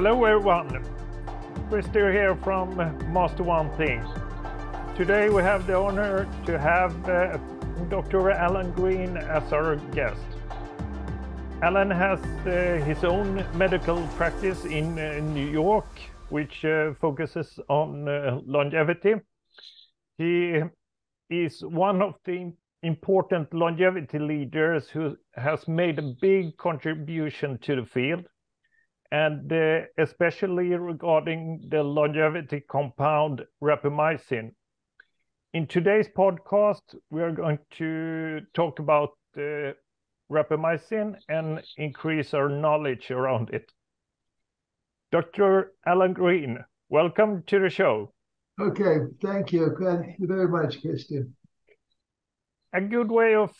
Hello everyone, Christer here from Master One Thing. Today we have the honor to have Dr. Alan Green as our guest. Alan has his own medical practice in New York, which focuses on longevity. He is one of the important longevity leaders who has made a big contribution to the field, and especially regarding the longevity compound rapamycin. In today's podcast, we are going to talk about rapamycin and increase our knowledge around it. Dr. Alan Green, welcome to the show. Okay, thank you. Thank you very much, Christian. A good way of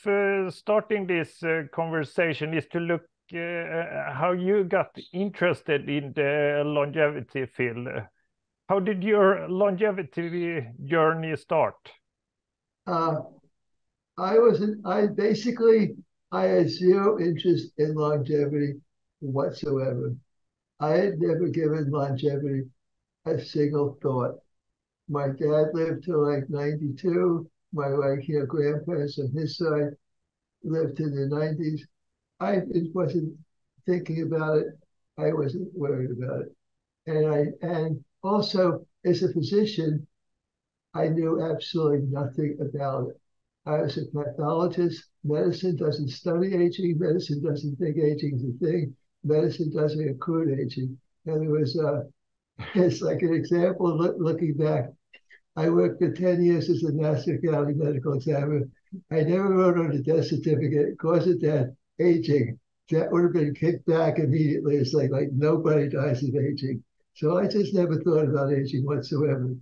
starting this conversation is to look how you got interested in the longevity field. How did your longevity journey start? I had zero interest in longevity whatsoever. I had never given longevity a single thought. My dad lived till like 92. My grandparents on his side lived in the 90s. I wasn't thinking about it. I wasn't worried about it. And also, as a physician, I knew absolutely nothing about it. I was a pathologist. Medicine doesn't study aging. Medicine doesn't think aging is a thing. Medicine doesn't accrue aging. And it was, it's like an example looking back. I worked for 10 years as a Nassau County Medical Examiner. I never wrote on a death certificate, cause of death, aging. That would have been kicked back immediately. It's like nobody dies of aging. So I just never thought about aging whatsoever.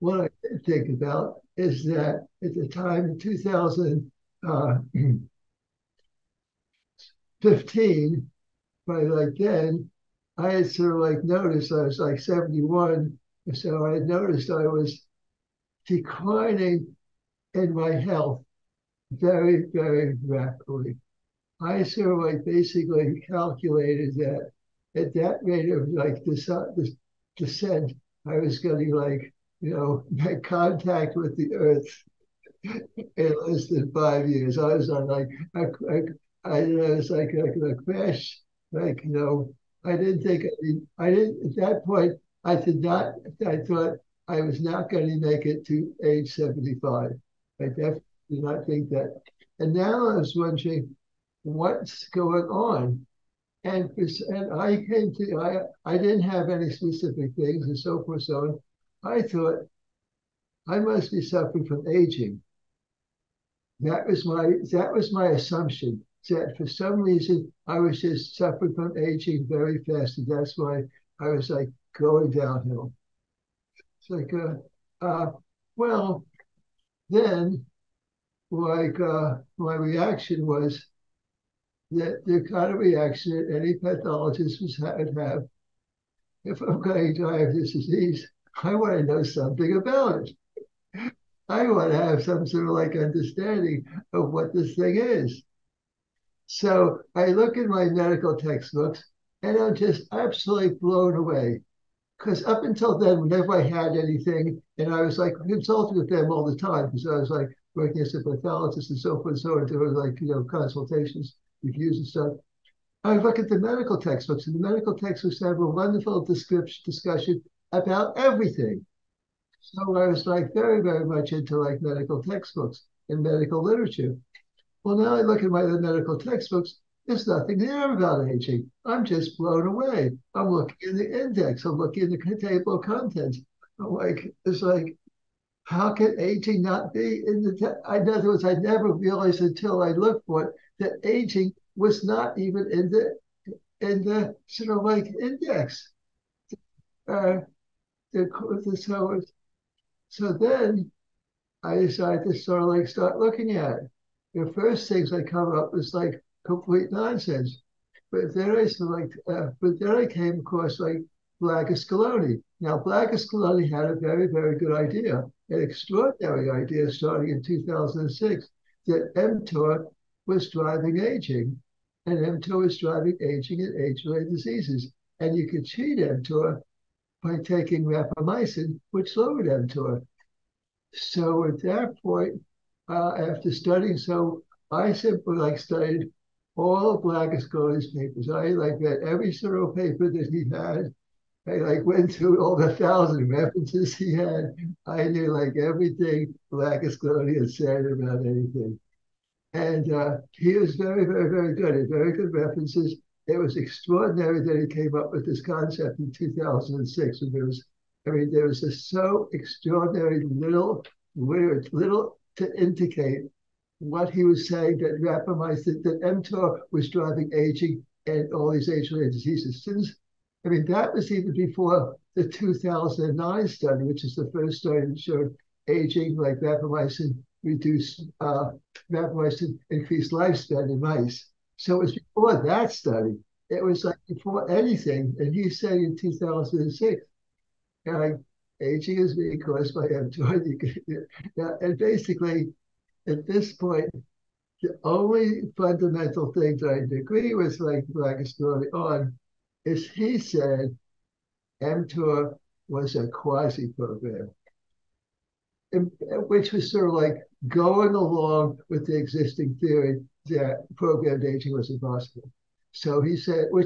What I did think about is that at the time in 2015, probably like then, I had sort of noticed I was 71. So I noticed I was declining in my health very, very rapidly. I sort of basically calculated that at that rate of descent, I was getting my contact with the earth in less than 5 years. I was on a crash, I didn't think, at that point, I thought I was not going to make it to age 75. I definitely did not think that. And now I was wondering what's going on. And I didn't have any specific things and so forth. So I thought I must be suffering from aging. That was my assumption, that for some reason I was just suffering from aging very fast. And that's why I was going downhill. It's my reaction was that the kind of reaction that any pathologist would have. If I'm going to die of this disease, I want to know something about it. I want to have some sort of understanding of what this thing is. So I look in my medical textbooks and I'm just absolutely blown away. Because up until then, whenever I had anything, and I was consulting with them all the time, because I was working as a pathologist and so forth and so on, there were consultations, reviews and stuff. I would look at the medical textbooks, and the medical textbooks have a wonderful discussion about everything. So I was very, very much into medical textbooks and medical literature. Well, now I look at my other medical textbooks. There's nothing there about aging. I'm just blown away. I'm looking in the index. I'm looking in the table of contents. I'm how can aging not be in the text? In other words, I never realized until I looked for it that aging was not even in the sort of index. So then I decided to sort of start looking at it. The first things that come up was complete nonsense. But then I came across Blagosklonny. Now Blagosklonny had a very, very good idea, an extraordinary idea starting in 2006, that mTOR was driving aging, and mTOR was driving aging in age-related diseases. and you could treat mTOR by taking rapamycin, which lowered mTOR. So at that point, after studying, so I simply studied all of Blagosklonny's papers. I read every Searle paper that he had. I went through all the 1,000 references he had. I knew everything Blagosklonny had said about anything. And he was very, very, very good at very good references. It was extraordinary that he came up with this concept in 2006. And there was, there was just so extraordinary little to indicate what he was saying, that rapamycin, that mTOR was driving aging and all these age-related diseases. Since, that was even before the 2009 study, which is the first study that showed aging, rapamycin reduced, rapamycin increased lifespan in mice. So it was before that study. It was before anything. And he said in 2006, aging is being caused by mTOR. And basically, at this point, the only fundamental thing that I agree with Blagosklonny on is he said mTOR was a quasi-program, which was sort of going along with the existing theory that programmed aging was impossible. So he said, and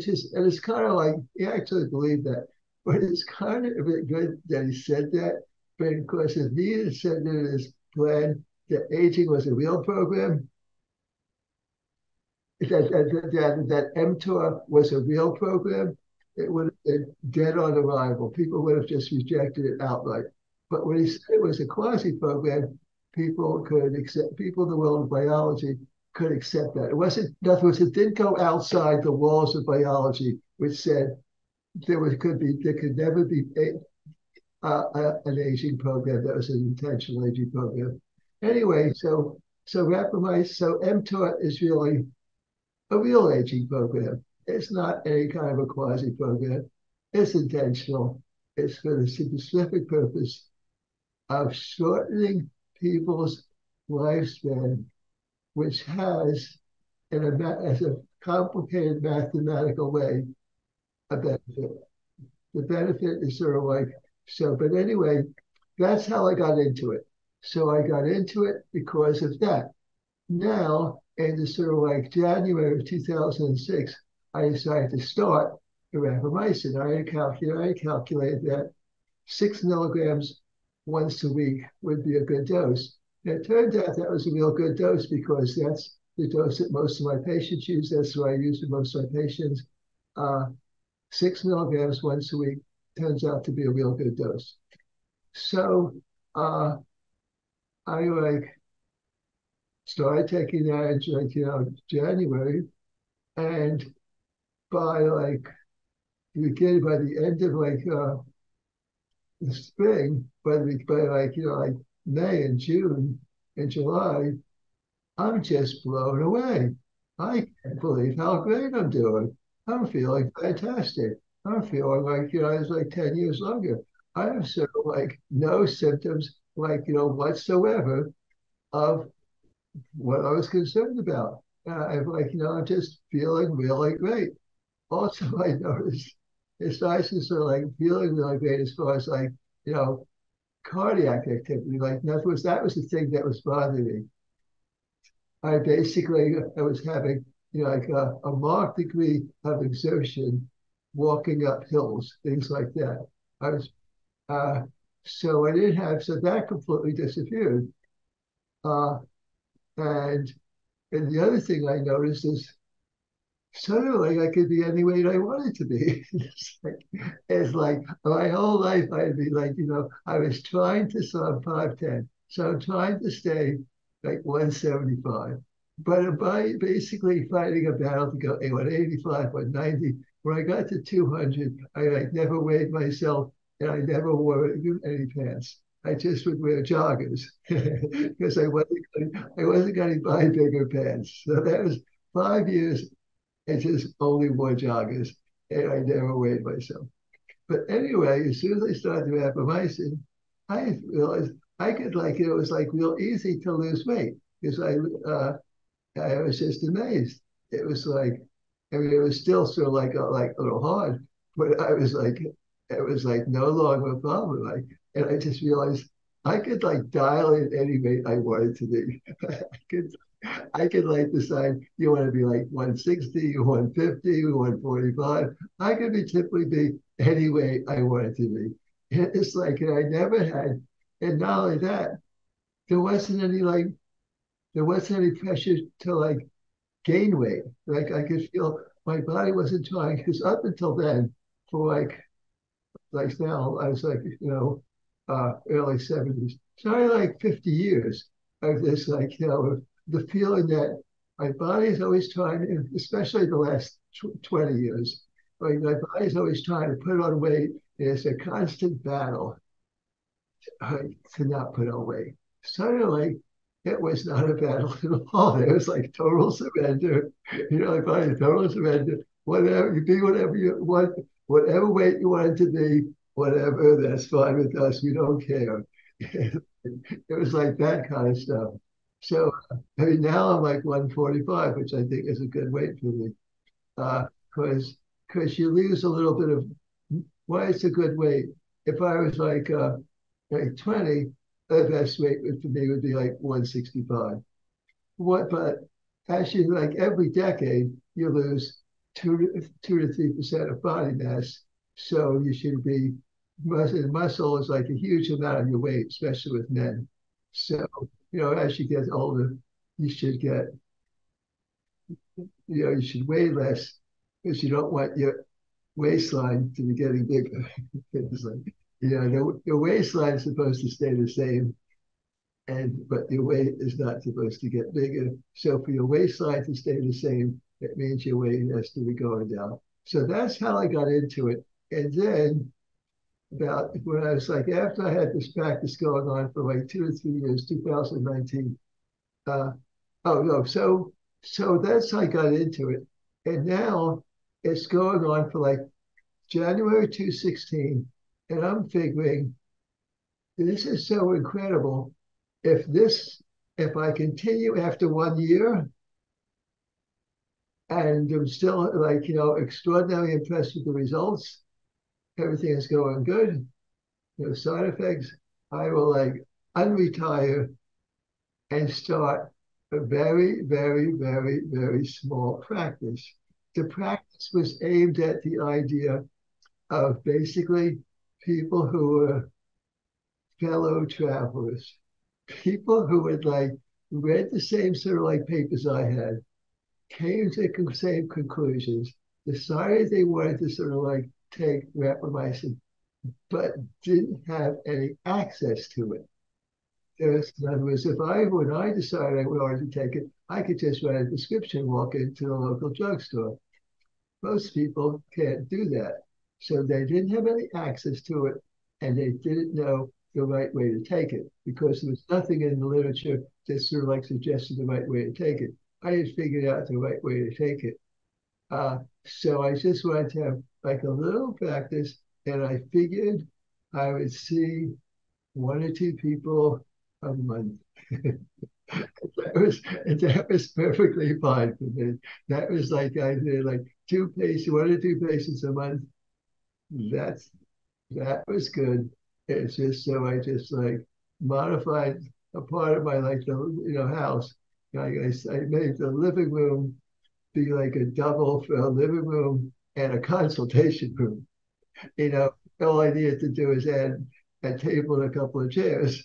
it's kind of he actually believed that, but it's kind of a bit good that he said that. But of course, if he had said in his plan that aging was a real program, that mTOR was a real program, it would have been dead on arrival. People would have just rejected it outright. But when he said it was a quasi-program, people in the world of biology could accept that. It wasn't, in other words, it didn't go outside the walls of biology, which said there could never be an aging program that was an intentional aging program. Anyway, so rapamycin, so mTOR is really a real aging program. It's not any kind of a quasi-program. It's intentional. It's for the specific purpose of shortening people's lifespan, which has, as a complicated mathematical way, a benefit. The benefit is sort of so, but anyway, that's how I got into it. So I got into it because of that. Now, in January of 2006, I decided to start the rapamycin. I calculated that 6 milligrams once a week would be a good dose. And it turned out that was a real good dose, because that's the dose that most of my patients use. That's what I use for most of my patients. 6 milligrams once a week turns out to be a real good dose. So, I started taking that in January, and by by the end of the spring, by May and June and July, I'm just blown away. I can't believe how great I'm doing. I'm feeling fantastic. I'm feeling I was 10 years younger. I have no symptoms whatsoever of what I was concerned about. I'm just feeling really great. Also, I noticed it's nice to feeling really great as far as cardiac activity. In other words, that was the thing that was bothering me. I was having a marked degree of exertion, walking up hills, things like that. I was. So I didn't have, so that completely disappeared. And the other thing I noticed is suddenly I could be any weight I wanted to be. It's like my whole life I'd be I was trying to, so I'm 5'10", so I'm trying to stay 175. But by basically fighting a battle to go 185, 190, when I got to 200, I never weighed myself. And I never wore any pants. I just would wear joggers because I wasn't going to buy bigger pants. So that was 5 years. I just only wore joggers, and I never weighed myself. But anyway, as soon as I started rapamycin, I realized I could it was real easy to lose weight, because I was just amazed. It was it was still sort of a little hard. But I was like, it was like no longer a problem. Like, and I just realized I could like dial in any way I wanted to be. I could like decide you want to be like 160, 150, 145. I could be typically be any way I wanted to be. And it's like, and I never had, and not only that, there wasn't any pressure to like gain weight. Like I could feel my body wasn't trying, because up until then, for like now, I was like, early 70s. So I like 50 years of this, like, the feeling that my body is always trying, to, especially the last 20 years, like my body is always trying to put on weight. And it's a constant battle to not put on weight. Suddenly, it was not a battle at all. It was like total surrender. My body, total surrender. Whatever you be, whatever you want, whatever weight you want to be, whatever, that's fine with us. We don't care. It was like that kind of stuff. So, I mean, now I'm like 145, which I think is a good weight for me. Because you lose a little bit of why it's a good weight. If I was like 20, the best weight for me would be like 165. But actually, like every decade, you lose 2 to 3% of body mass. So you should be, muscle is like a huge amount of your weight, especially with men. So, as you get older, you should weigh less because you don't want your waistline to be getting bigger. It's like, your waistline is supposed to stay the same, but your weight is not supposed to get bigger. So for your waistline to stay the same, it means your weight has to be going down. So that's how I got into it. And then about when I was like, after I had this practice going on for like 2 or 3 years, 2019. So that's how I got into it. And now it's going on for like January 2016. And I'm figuring, this is so incredible. If I continue after 1 year, and I'm still like, extraordinarily impressed with the results, everything is going good, no side effects, I will like unretire and start a very, very, very, very small practice. The practice was aimed at the idea of basically people who were fellow travelers, people who had like read the same sort of like papers I had, came to the same conclusions, decided they wanted to sort of like take rapamycin, but didn't have any access to it. In other words, when I decided I wanted to take it, I could just write a prescription, walk into the local drugstore. Most people can't do that. So they didn't have any access to it, and they didn't know the right way to take it because there was nothing in the literature that sort of like suggested the right way to take it. I had figured out the right way to take it. So I just wanted to have like a little practice, and I figured I would see 1 or 2 people a month. That was perfectly fine for me. That was like I did like 1 or 2 patients a month. That was good. It's just so I just like modified a part of my like house. I made the living room be like a double for a living room and a consultation room. All I needed to do is add a table and a couple of chairs,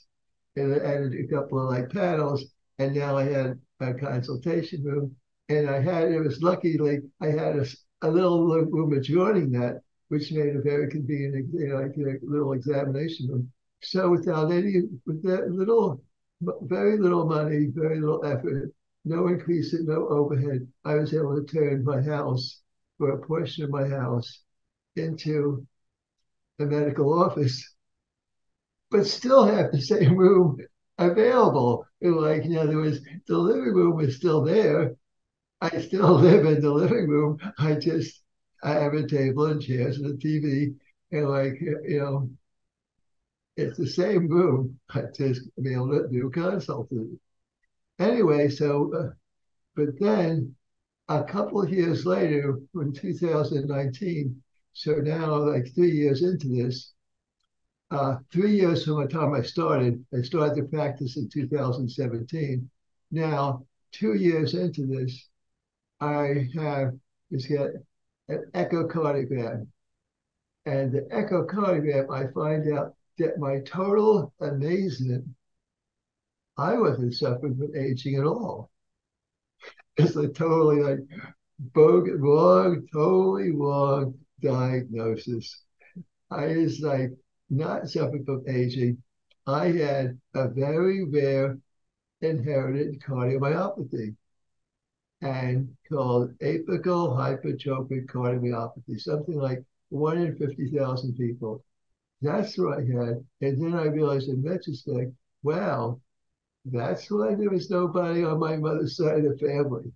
and I added a couple of like panels, and now I had a consultation room. And it was lucky, like I had a little room adjoining that, which made a very convenient, little examination room. So with that little, very little money, very little effort, no increase in no overhead, I was able to turn my house, or a portion of my house, into a medical office, but still have the same room available. The living room was still there. I still live in the living room. I have a table and chairs and a TV, and it's the same room. I just be able to do consulting. Anyway, but then a couple of years later, in 2019, So now, like 3 years into this, 3 years from the time I started to practice in 2017. Now, 2 years into this, I have got an echocardiogram. And the echocardiogram, I find out that my total amazement, I wasn't suffering from aging at all. It's a totally like bogus, wrong, totally wrong diagnosis. I was like not suffering from aging. I had a very rare inherited cardiomyopathy and called apical hypertrophic cardiomyopathy, something like 1 in 50,000 people. That's what I had. And then I realized in retrospect, wow, that's why there was nobody on my mother's side of the family.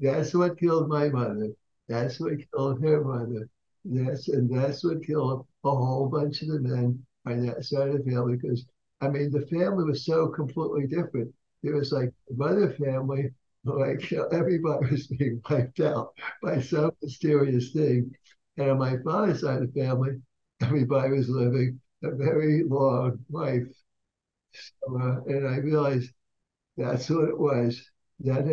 That's what killed my mother. That's what killed her mother. And that's what killed a whole bunch of the men on that side of the family. Because, I mean, the family was so completely different. There was like mother family, like everybody was being wiped out by some mysterious thing. And on my father's side of the family, everybody was living a very long life. So, and I realized that's what it was. That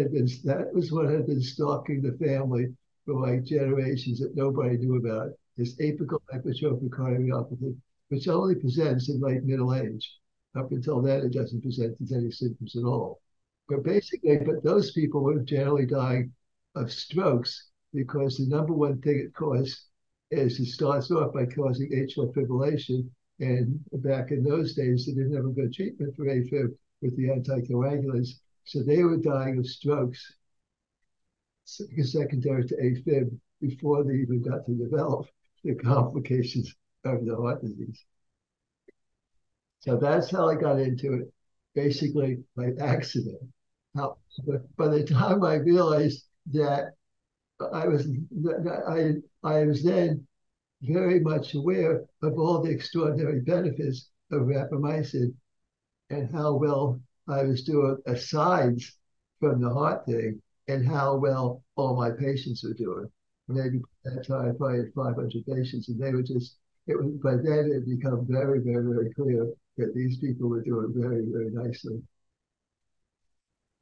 was what had been stalking the family for like generations that nobody knew about. This apical hypertrophic cardiomyopathy, which only presents in like middle age. Up until then, it doesn't present as any symptoms at all. But basically, those people were generally dying of strokes, because the number one thing it causes is it starts off by causing atrial fibrillation. And back in those days, they didn't have a good treatment for AFib with the anticoagulants. So they were dying of strokes secondary to AFib before they even got to develop the complications of the heart disease. So that's how I got into it, basically by accident. But by the time I realized that I was then very much aware of all the extraordinary benefits of rapamycin and how well I was doing aside from the heart thing and how well all my patients were doing. Maybe at that time I probably had 500 patients, and they were just, by then it had become very, very, very clear that these people were doing very, very nicely.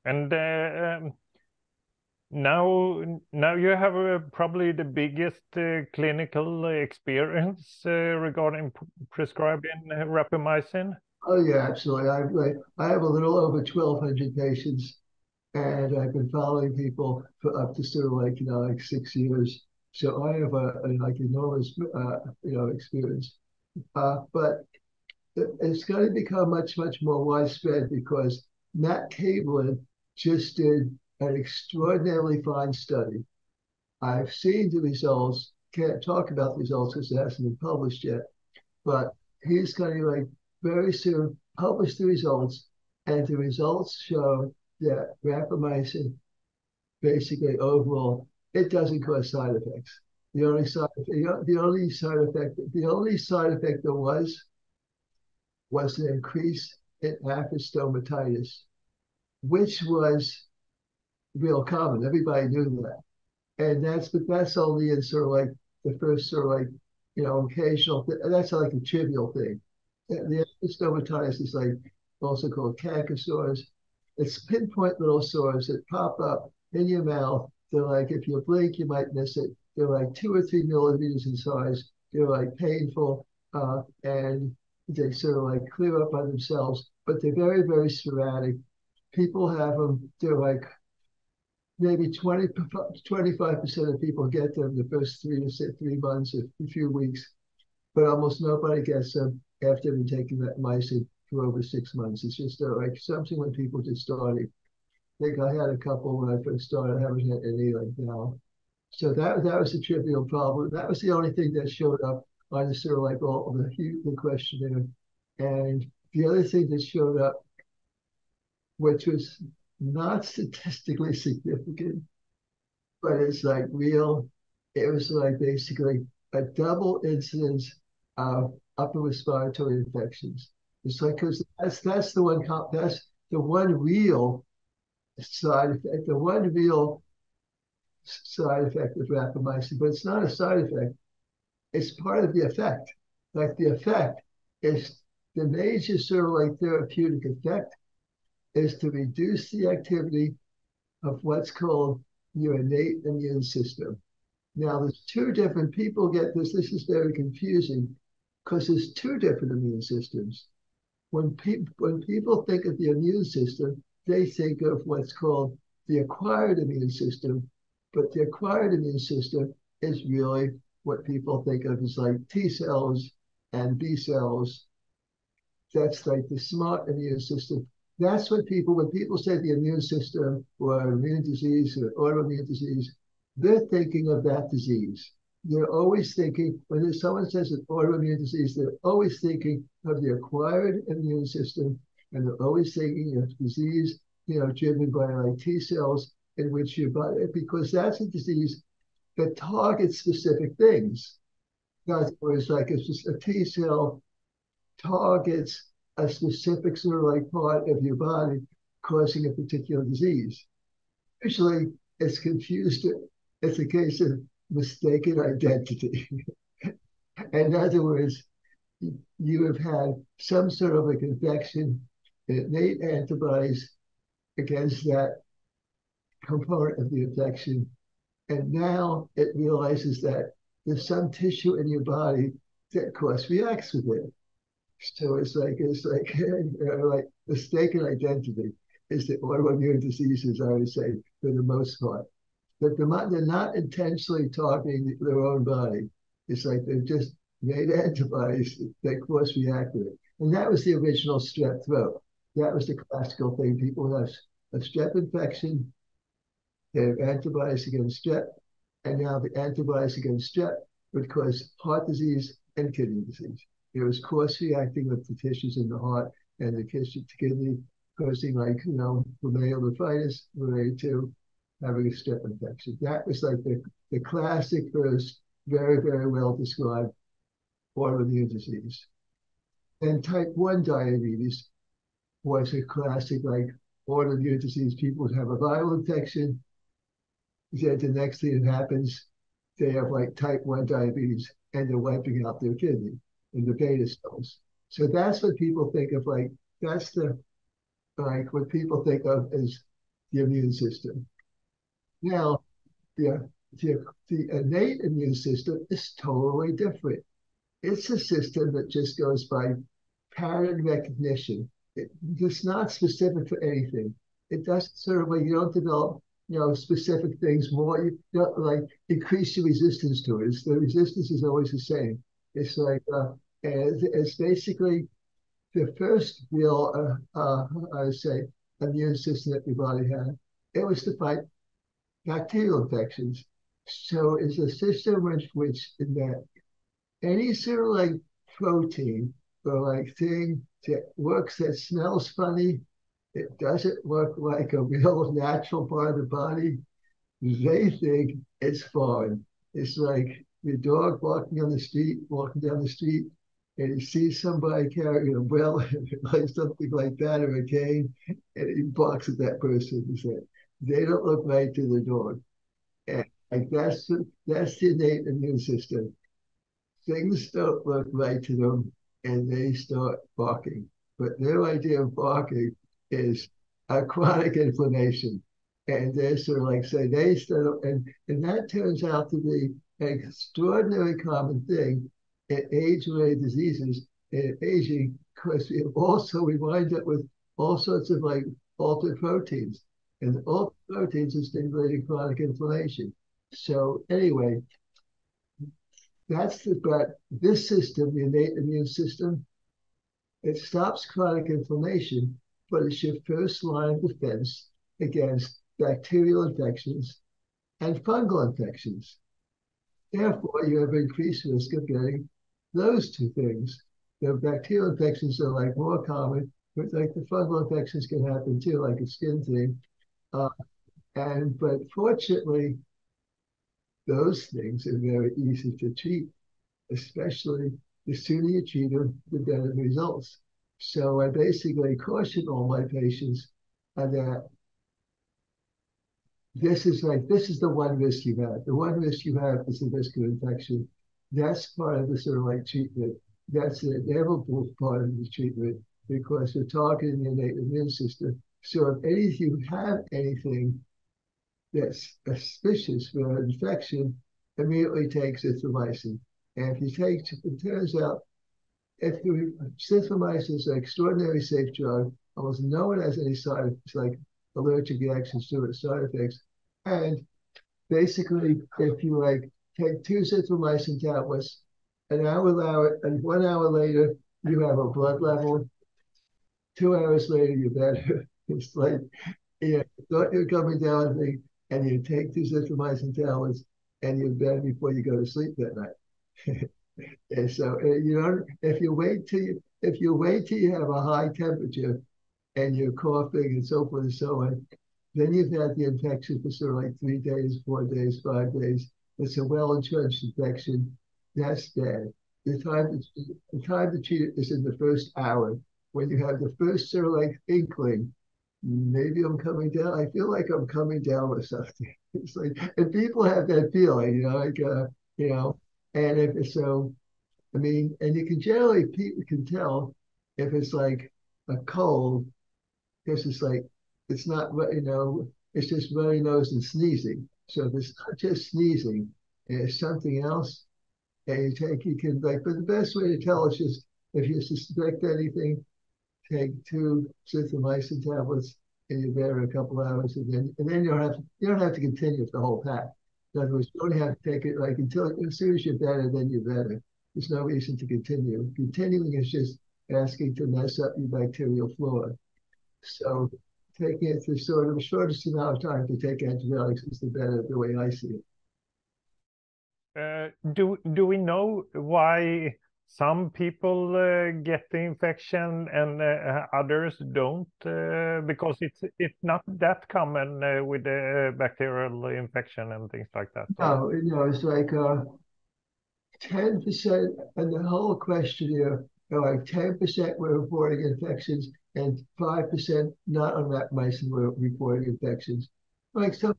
And Now you have probably the biggest clinical experience regarding prescribing rapamycin. Oh yeah, absolutely. I have a little over 1,200 patients, and I've been following people for up to sort of like, you know, like 6 years. So I have a like enormous experience. But it's going to become much more widespread, because Matt Kaeberlein just did an extraordinarily fine study. I've seen the results, can't talk about the results because it hasn't been published yet, but he's going to like very soon publish the results, and the results show that rapamycin, basically overall, it doesn't cause side effects. The only side effect there was an increase in aphthous stomatitis, which was real common. Everybody knew that, and that's only in sort of like the first sort of like occasional. That's like a trivial thing. The stomatitis is like also called canker sores. It's pinpoint little sores that pop up in your mouth. They're like, if you blink, you might miss it. They're like 2 or 3 millimeters in size. They're like painful, and they sort of like clear up by themselves. But they're very, very sporadic. People have them. They're like, maybe 20–25% of people get them the first 3 months, a few weeks, but almost nobody gets them after they've been taking that myosin for over 6 months. It's just like something when people just started. I think I had a couple when I first started. I haven't had any like now. So that was a trivial problem. That was the only thing that showed up on the sort of like all of the questionnaire. And the other thing that showed up, which was not statistically significant, but it's like real. It was like basically a double incidence of upper respiratory infections. It's like, because that's the one real side effect of rapamycin, but it's not a side effect. It's part of the effect. Like the effect is the major sort of like therapeutic effect is to reduce the activity of what's called your innate immune system. Now, there's two different people get this. This is very confusing because there's two different immune systems. When people think of the immune system, they think of what's called the acquired immune system, but the acquired immune system is really what people think of as like T cells and B cells. That's like the smart immune system. That's what people, when people say the immune system or immune disease or autoimmune disease, they're thinking of that disease. They're always thinking, when someone says an autoimmune disease, they're always thinking of the acquired immune system, and they're always thinking of disease, you know, driven by like T cells in which your body, because that's a disease that targets specific things. In other words, like a T cell targets a specific sort of like part of your body causing a particular disease. Usually it's confused. It's a case of mistaken identity. In other words, you have had some sort of a infection, innate antibodies against that component of the infection. And now it realizes that there's some tissue in your body that cross-reacts with it. So it's like mistaken identity is the autoimmune diseases, I would say, for the most part. But they're not intentionally targeting their own body. It's like they've just made antibodies that cross-react with it. And that was the original strep throat. That was the classical thing. People have a strep infection, they have antibodies against strep, and now the antibodies against strep would cause heart disease and kidney disease. It was cross-reacting with the tissues in the heart and the kidney, causing like, you know, familial nephritis related to having a strep infection. That was like the classic first, very, very well described autoimmune disease. And type 1 diabetes was a classic like autoimmune disease. People would have a viral infection. Then the next thing that happens, they have like type 1 diabetes and they're wiping out their kidney and the beta cells. So that's what people think of, like, that's the, like, what people think of as the immune system. Now, the innate immune system is totally different. It's a system that just goes by pattern recognition. It's not specific for anything. It doesn't sort of like, you don't develop, you know, specific things more, you don't like increase your resistance to it. It's, the resistance is always the same. It's like, it's basically the first real, I would say, immune system that your body had. It was to fight bacterial infections. So it's a system in which in that any sort of like protein or like thing that works that smells funny, it doesn't work like a real natural part of the body, they think it's foreign. It's like your dog walking down the street, and he sees somebody carrying an umbrella or something like that, or a cane, and he barks at that person and says, they don't look right to the dog. And like that's the innate immune system. Things don't look right to them, and they start barking. But their idea of barking is a chronic inflammation. And they're sort of like, say, they start up, and that turns out to be an extraordinary common thing in age-related diseases and aging, because we wind up with all sorts of like altered proteins, and altered proteins are stimulating chronic inflammation. So anyway, but this system, the innate immune system, it stops chronic inflammation, but it's your first line of defense against bacterial infections and fungal infections. Therefore, you have increased risk of getting those two things. The bacterial infections are like more common, but like the fungal infections can happen too, like a skin thing. But fortunately, those things are very easy to treat, especially the sooner you treat them, the better the results. So I basically caution all my patients that this is the one risk you have. The one risk you have is the risk of infection. That's part of the sirloin treatment. That's the inevitable part of the treatment because we're targeting the innate immune system. So if you have anything that's suspicious for an infection, immediately take azithromycin. And if you take, it turns out, if azithromycin is an extraordinarily safe drug, almost no one has any side effects, like allergic reactions to it, side effects. And basically, if you take 2 azithromycin tablets, an hour, and 1 hour later, you have a blood level. 2 hours later, you're better. It's like, yeah, you thought you're coming down, and you take 2 azithromycin tablets, and you're better before you go to sleep that night. And so you don't. If you wait till you have a high temperature, and you're coughing and so forth and so on, then you've had the infection for sort of 3 days, 4 days, 5 days. It's a well-entrenched infection. That's bad. The time to treat it is in the first hour when you have the first inkling. Maybe I'm coming down. I feel like I'm coming down with something. It's like, and people have that feeling, And if so, and you can generally, people can tell if it's like a cold, because it's like, it's not, it's just runny nose and sneezing. So if it's not just sneezing, it's something else, and but the best way to tell is just, if you suspect anything, take 2 azithromycin tablets, and you're better in a couple hours, and then you don't have to continue with the whole pack. In other words, you don't have to take it as soon as you're better, then you're better. There's no reason to continue. Continuing is just asking to mess up your bacterial flora. So taking it through sort of the shortest amount of time to take antibiotics is the better, the way I see it. Do we know why some people get the infection and others don't? Because it's not that common with the bacterial infection and things like that. No, it's like 10%, and the whole questionnaire, 10% were reporting infections and 5% not on rapamycin were reporting infections. Like some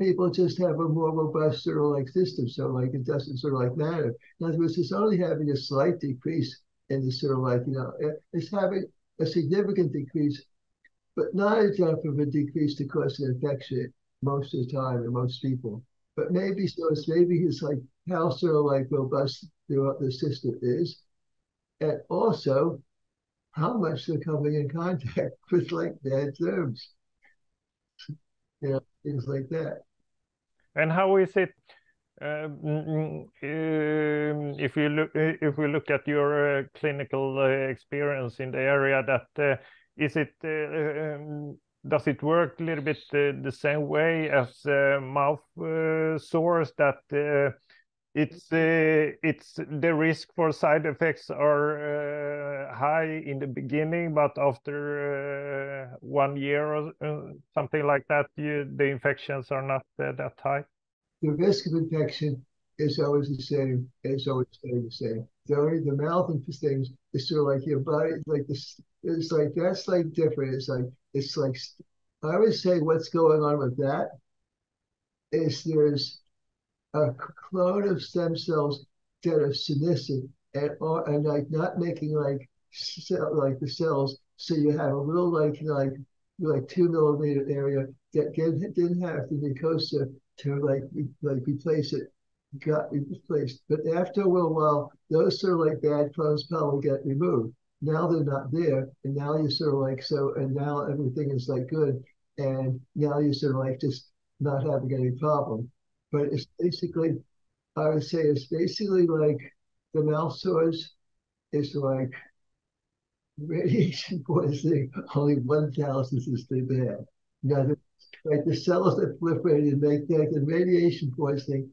people just have a more robust system, so it doesn't matter. In other words, it's only having a slight decrease in the it's having a significant decrease, but not enough of a decrease to cause an infection most of the time in most people. But maybe so. It's like how robust the system is, and also how much they're coming in contact with bad germs. Things like that. And how is it? If we look at your clinical experience in the area, that does it work a little bit the same way as mouth sores? That it's the risk for side effects are high in the beginning, but after 1 year or something like that, the infections are not that high. The risk of infection is always the same. It's always the same. The mouth and things is your body, this. It's that's different. It's like I always say, what's going on with that is there's a clone of stem cells that are senescent and not making the cells. So you have a little 2 millimeter area that didn't have the mucosa to replace it, got replaced. But after a little while, those bad clones probably get removed. Now they're not there, and now you're and now everything is good, and now you're just not having any problem. But it's basically, I would say, it's basically the mouth sores is radiation poisoning, only 1,000th is too bad. Now, the cells that proliferate and make the radiation poisoning,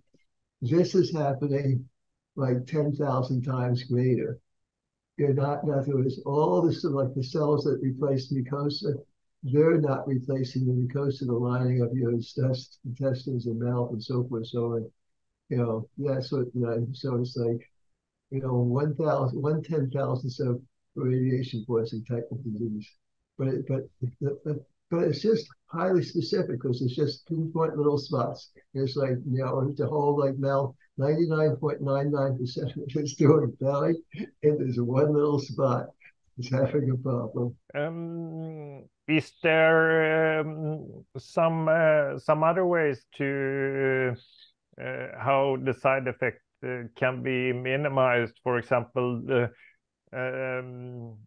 this is happening 10,000 times greater. You're not, in other words, all this the cells that replace mucosa, they're not replacing the mucosa, the lining of your intestines and mouth and so forth. So, that's what, so it's 1/10,000th of radiation poisoning type of disease. But it's just highly specific because it's just pinpoint little spots. It's the whole mouth 99.99% of it's doing fine, and there's one little spot that's having a problem. Is there some other ways to how the side effect can be minimized? For example, I'm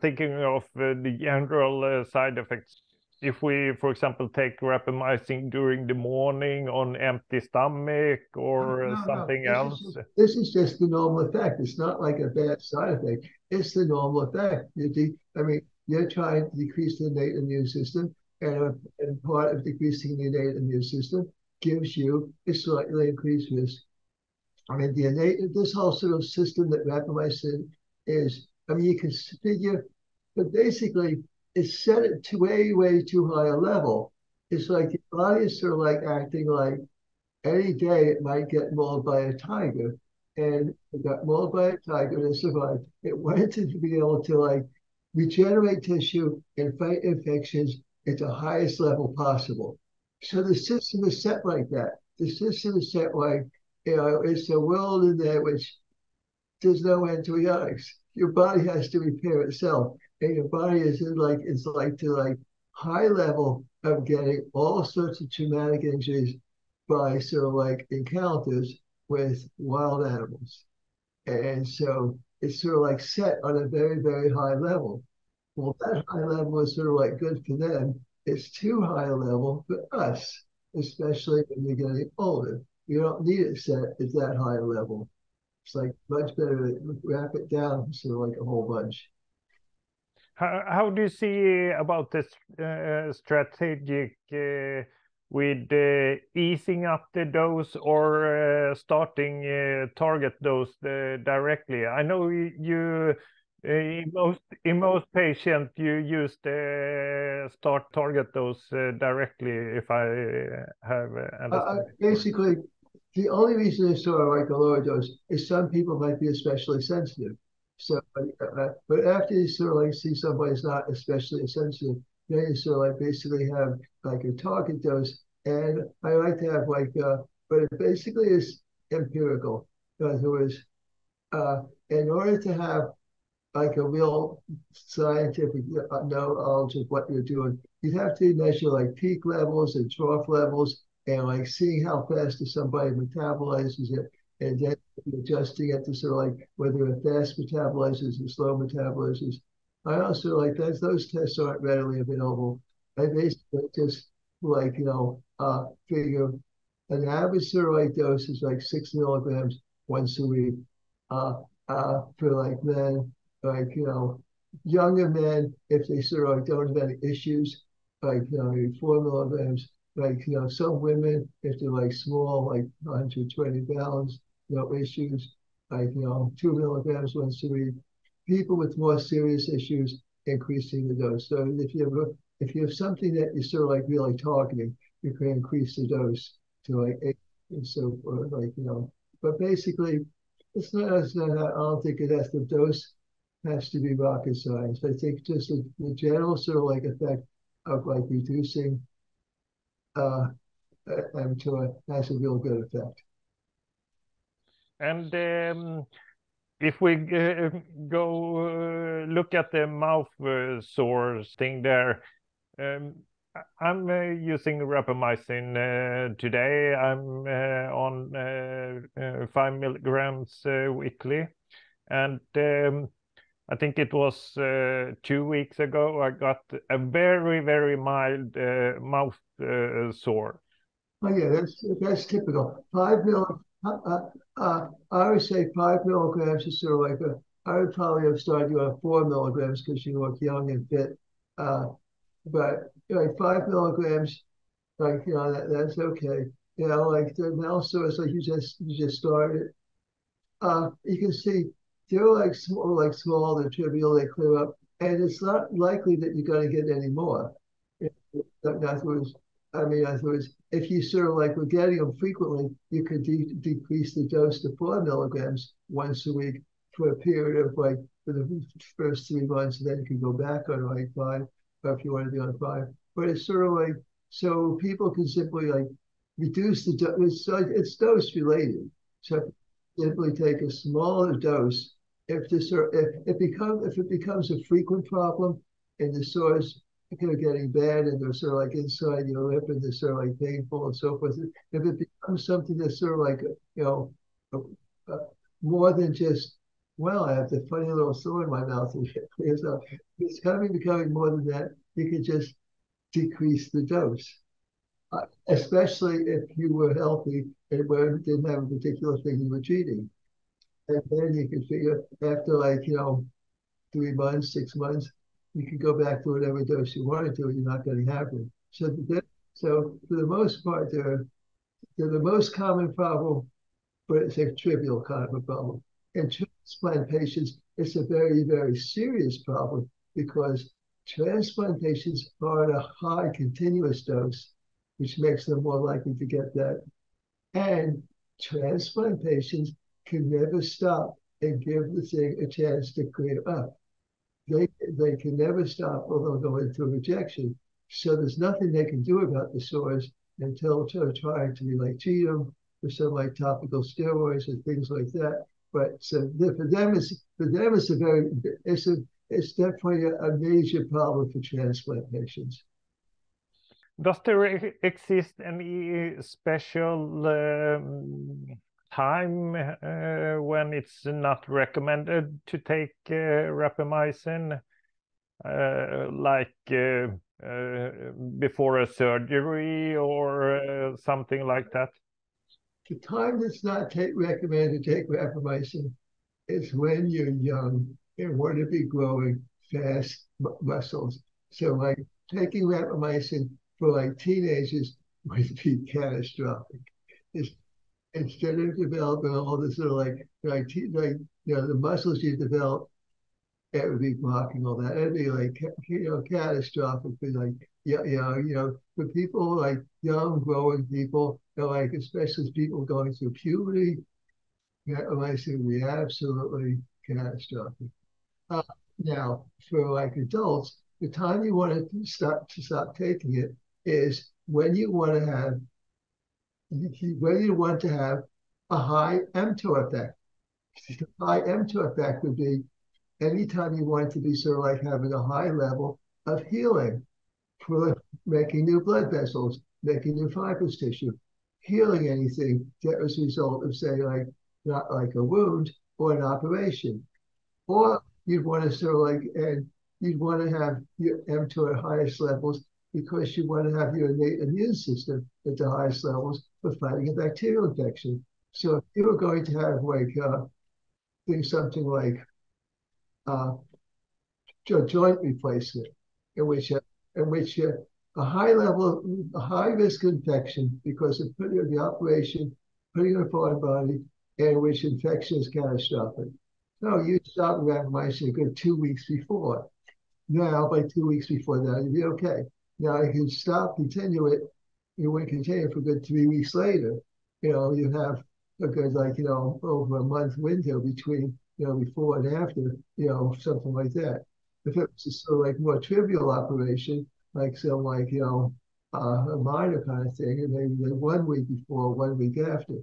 thinking of the general side effects. If we, for example, take rapamycin during the morning on empty stomach or something else? This is just the normal effect. It's not like a bad side effect. It's the normal effect. You're trying to decrease the innate immune system, and part of decreasing the innate immune system gives you a slightly increased risk. This whole sort of system that rapamycin is, you can figure, but basically, it's set at way too high a level. It's like the body is sort of like acting like any day it might get mauled by a tiger. And it got mauled by a tiger and it survived. It wanted to be able to like regenerate tissue and fight infections at the highest level possible. So the system is set like that. The system is set like, it's a world in there which there's no antibiotics. Your body has to repair itself. And your body is in like, it's like to like high level of getting all sorts of traumatic injuries by sort of like encounters with wild animals. And so it's sort of like set on a very, very high level. Well, that high level is sort of like good for them. It's too high a level for us, especially when you're getting older. You don't need it set at that high level. It's like much better to wrap it down sort of like a whole bunch. How do you see about this strategic with easing up the dose or starting target dose directly? I know you in most patients you use the start target dose directly. If I have basically the only reason it's sort of like a lower dose is some people might be especially sensitive. So, but after you sort of like see somebody's not especially sensitive, then you sort of like basically have like a target dose. And I like to have like, but it basically is empirical. In other words, in order to have like a real scientific knowledge of what you're doing, you'd have to measure like peak levels and trough levels and like seeing how fast somebody metabolizes it. And then adjusting it to sort of like whether it fast metabolizes or slow metabolizes. I also like that those tests aren't readily available. I basically just like, figure an average steroid dose is like 6 mg once a week for like men, like, younger men, if they sort of like don't have any issues, like, maybe 4 mg, like, some women, if they're like small, like 120 pounds, no issues, like, 2 mg once a week. People with more serious issues, increasing the dose. So if you have something that you're sort of like really targeting, you can increase the dose to like 8 and so forth, like, But basically, I don't think it has the dose has to be rocket science. I think just the general sort of like effect of like reducing mTOR has a real good effect. And if we go look at the mouth sores thing there, I'm using rapamycin today. I'm on 5 mg weekly, and I think it was 2 weeks ago, I got a very, very mild mouth sore. Oh yeah, that's typical. 5 mg, I would say 5 mg is sort of like I would probably have started you on 4 mg because you look young and fit. But like 5 mg, like, that's okay. Like the mouth sores, like you just started. You can see they're like small, they're trivial, they clear up, and it's not likely that you're going to get any more. In other words, if you sort of like were getting them frequently, you could decrease the dose to 4 mg once a week for a period of like for the first 3 months, and then you can go back on like 5, or if you want to be on 5. But it's sort of like, so people can simply like reduce the dose. It's dose related. So simply take a smaller dose if it becomes a frequent problem and the sores are getting bad and they're sort of like inside your lip and they're sort of like painful and so forth. If it becomes something that's sort of like, you know, more than just, well, I have the funny little sore in my mouth and clears up, it's kind of becoming more than that, you can just decrease the dose. Especially if you were healthy and didn't have a particular thing you were treating. And then you could figure after, like, you know, 3 months, 6 months, you could go back to whatever dose you wanted to, and you're not going to have it. So for the most part, they're the most common problem, but it's a trivial kind of a problem. In transplant patients, it's a very, very serious problem because transplant patients are at a high continuous dose, which makes them more likely to get that. And transplant patients can never stop and give the thing a chance to clear up. They can never stop or they'll go into rejection. So there's nothing they can do about the sores until trying to like treat them with some like topical steroids and things like that. But so for them it's definitely a major problem for transplant patients. Does there exist any special time when it's not recommended to take rapamycin, like before a surgery or something like that? The time that's not recommended to take rapamycin is when you're young and want to be growing fast muscles. So like taking rapamycin for like teenagers would be catastrophic. Instead of developing all this sort of like the muscles you develop, it would be blocking all that. It'd be like, you know, catastrophic. But like, for people like young growing people, you know, like especially people going through puberty, rapamycin would be absolutely catastrophic. Now for like adults, the time you want to stop taking it is when you want to have a high mTOR effect. The high mTOR effect would be anytime you want to be sort of like having a high level of healing, making new blood vessels, making new fibrous tissue, healing anything that was a result of, say, like not like a wound or an operation. Or you'd want to sort of like you'd want to have your mTOR at highest levels because you want to have your innate immune system at the highest levels for fighting a bacterial infection. So if you were going to have like joint replacement, in which a high level, a high risk infection because of the operation, putting in a foreign body, in which infection is catastrophic. So you stop rapamycin a good 2 weeks before. Now, by 2 weeks before that, you'll be okay. Now you can continue it for a good 3 weeks later. You know, you have a good, like, you know, over a month window between, you know, before and after, you know, something like that. If it was a sort of like more trivial operation, like some, like, you know, a minor kind of thing, and maybe 1 week before, 1 week after.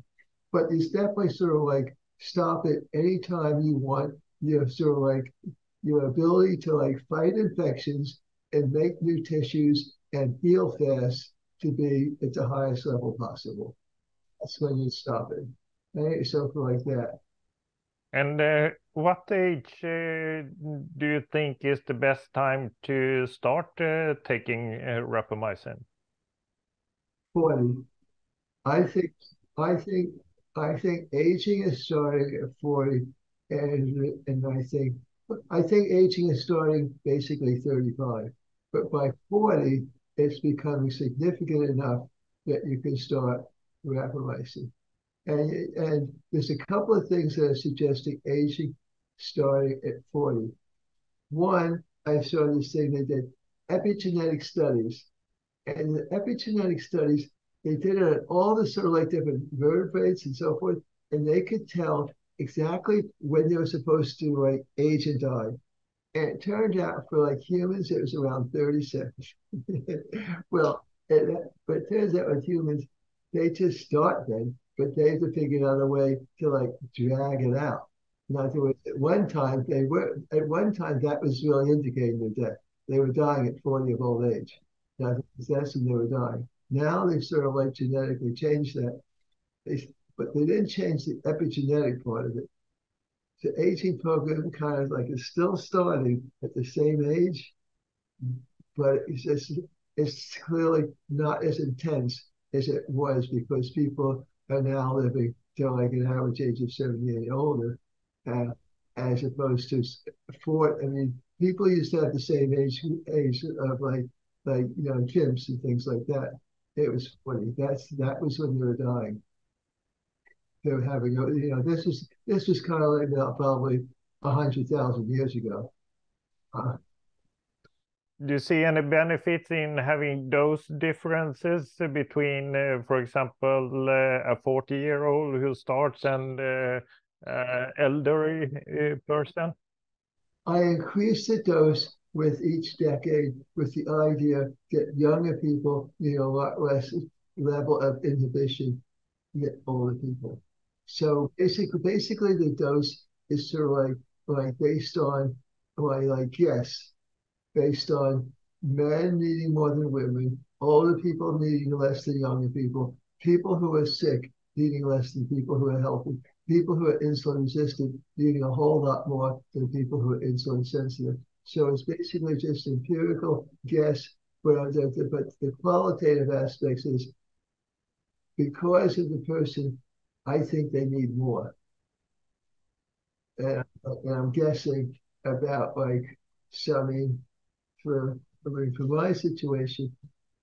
But it's definitely sort of like stop it anytime you want, you know, sort of like your ability to like fight infections and make new tissues and heal fast to be at the highest level possible. That's when you stop it. Right? Something like that. And what age do you think is the best time to start taking rapamycin? 40. I think aging is starting at 40, and I think aging is starting basically 35. But by 40, it's becoming significant enough that you can start rapamycin. And there's a couple of things that are suggesting aging starting at 40. One, I saw this thing, they did epigenetic studies. And the epigenetic studies, they did it at all the sort of like different vertebrates and so forth, and they could tell exactly when they were supposed to like age and die. And it turned out for like humans, it was around 36. Well, but it turns out with humans, they just start then, but they have to figure out a way to like drag it out. In other words, at one time that was really indicating their death. They were dying at 40 of old age. That's when they were dying. Now they sort of like genetically changed that. But they didn't change the epigenetic part of it. The aging program kind of like is still starting at the same age, but it's clearly not as intense as it was because people are now living to like an average age of 70 and older, as opposed to 40. I mean, people used to have the same age of chimps and things like that. It was 40. That was when they were dying. They were having, this was kind of like that probably 100,000 years ago. Do you see any benefits in having those differences between, for example, a 40-year-old who starts and elderly person? I increase the dose with each decade with the idea that younger people need a lot less level of inhibition than older people. So basically the dose is sort of like based on based on men needing more than women, older people needing less than younger people, people who are sick needing less than people who are healthy, people who are insulin resistant needing a whole lot more than people who are insulin sensitive. So it's basically just empirical guess, but the qualitative aspects is because of the person, I think they need more. And I'm guessing about for my situation,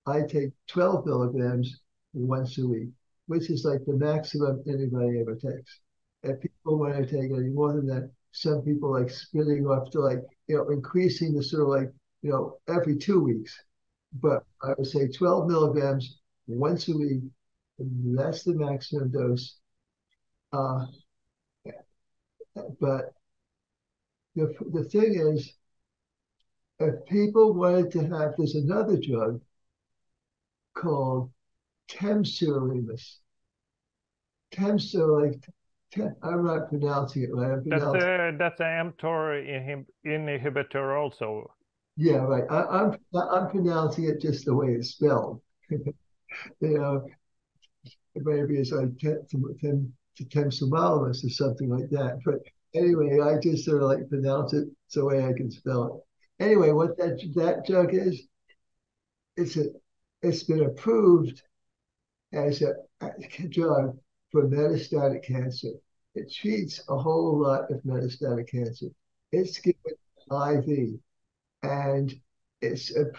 I take 12 milligrams once a week, which is like the maximum anybody ever takes. And people want to take any more than that. Some people like splitting up to increasing the sort of every 2 weeks. But I would say 12 milligrams once a week, that's the maximum dose. But the thing is, if people wanted to have, there's another drug called temsirolimus. I'm not pronouncing it right. That's an mTOR inhibitor also. Yeah, right. I'm pronouncing it just the way it's spelled. Maybe it's like temsirolimus or something like that. But anyway, I just sort of pronounce it the way I can spell it. Anyway, what that drug is, it's been approved as a drug for metastatic cancer. It treats a whole lot of metastatic cancer. It's given IV, and it's a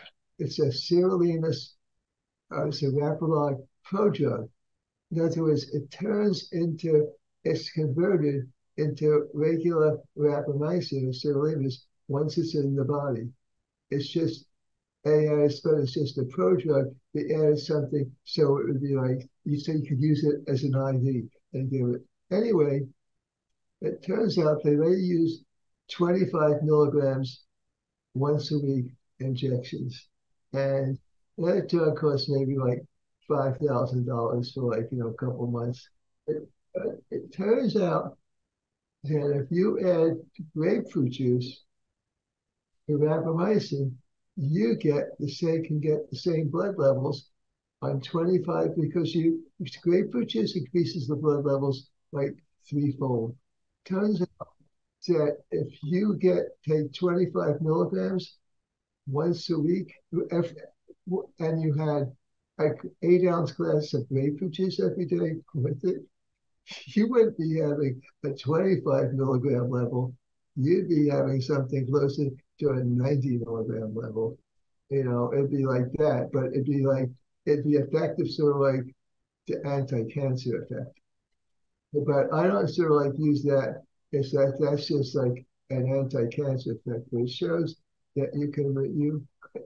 sirolimus, or it's a rapamycin prodrug. In other words, it's converted into regular rapamycin or sirolimus once it's in the body. It's just a prodrug. They added something, so it would be you could use it as an IV and give it. Anyway, it turns out they may use 25 milligrams once a week injections. And that drug costs maybe $5,000 for a couple months. It turns out that if you add grapefruit juice to rapamycin, you can get the same blood levels on 25 because grapefruit juice increases the blood levels threefold. Turns out that if you take 25 milligrams once a week, and you had an 8-ounce glass of grapefruit juice every day with it, you wouldn't be having a 25 milligram level. You'd be having something closer to a 90 milligram level. It'd be like that, but it'd be effective, sort of like the anti-cancer effect. But I don't sort of use that. That's just like an anti-cancer effect, but it shows that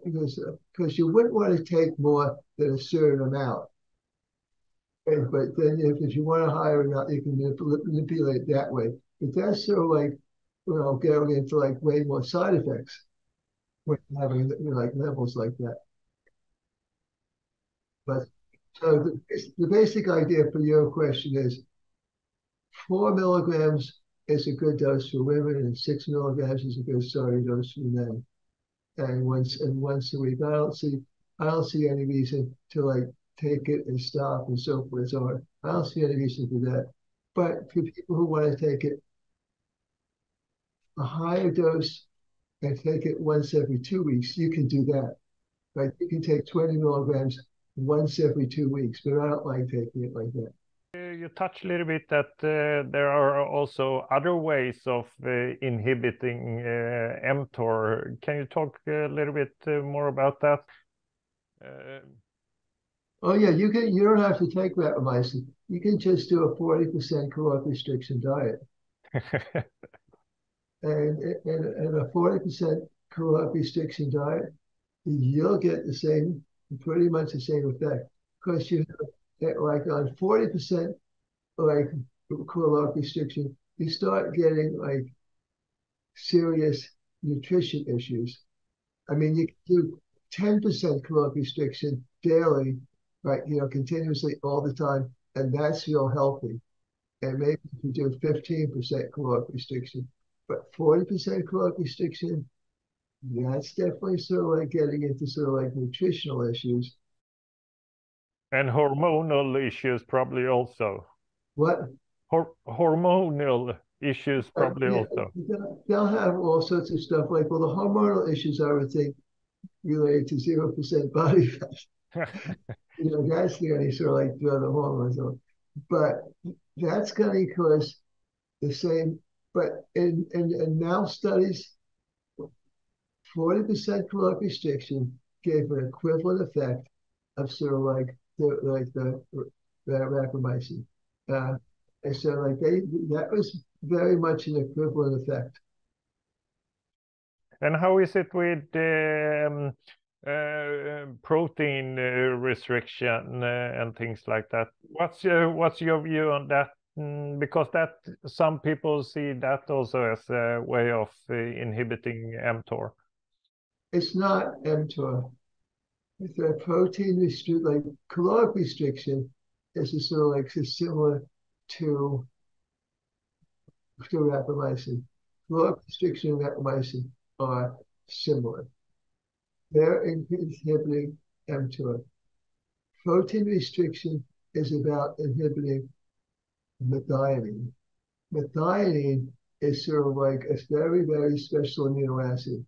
because you wouldn't want to take more than a certain amount. But then if you want a higher amount, you can manipulate it that way. But that's sort of going into way more side effects when having levels like that. But So the basic idea for your question is 4 milligrams is a good dose for women, and 6 milligrams is a good starting dose for men. And once a week, I don't see any reason to take it and stop and so forth. So I don't see any reason for that. But for people who want to take it a higher dose and take it once every 2 weeks, you can do that. Right? You can take 20 milligrams once every 2 weeks, but I don't like taking it like that. You touched a little bit that there are also other ways of inhibiting mTOR. Can you talk a little bit more about that? Oh yeah, you don't have to take rapamycin. You can just do a 40% caloric restriction diet. And a 40% caloric restriction diet, you'll get the same, pretty much the same effect. Because you have, on 40% caloric restriction, you start getting serious nutrition issues. I mean, you can do 10% caloric restriction daily, right? You know, continuously all the time, and that's real healthy. And maybe you do 15% caloric restriction. But 40% caloric restriction, that's definitely getting into nutritional issues. And hormonal issues probably also. What? Hormonal issues probably also. They'll have all sorts of stuff the hormonal issues I would think related to 0% body fat. That's the only the hormones. But that's going to cause the same. But in now studies, 40% caloric restriction gave an equivalent effect of the rapamycin. And so that was very much an equivalent effect. And how is it with protein restriction and things like that? What's your view on that? Because that some people see that also as a way of inhibiting mTOR. It's not mTOR. It's a protein restriction, caloric restriction is similar to rapamycin. Caloric restriction and rapamycin are similar. They're inhibiting mTOR. Protein restriction is about inhibiting methionine. Methionine is a very, very special amino acid.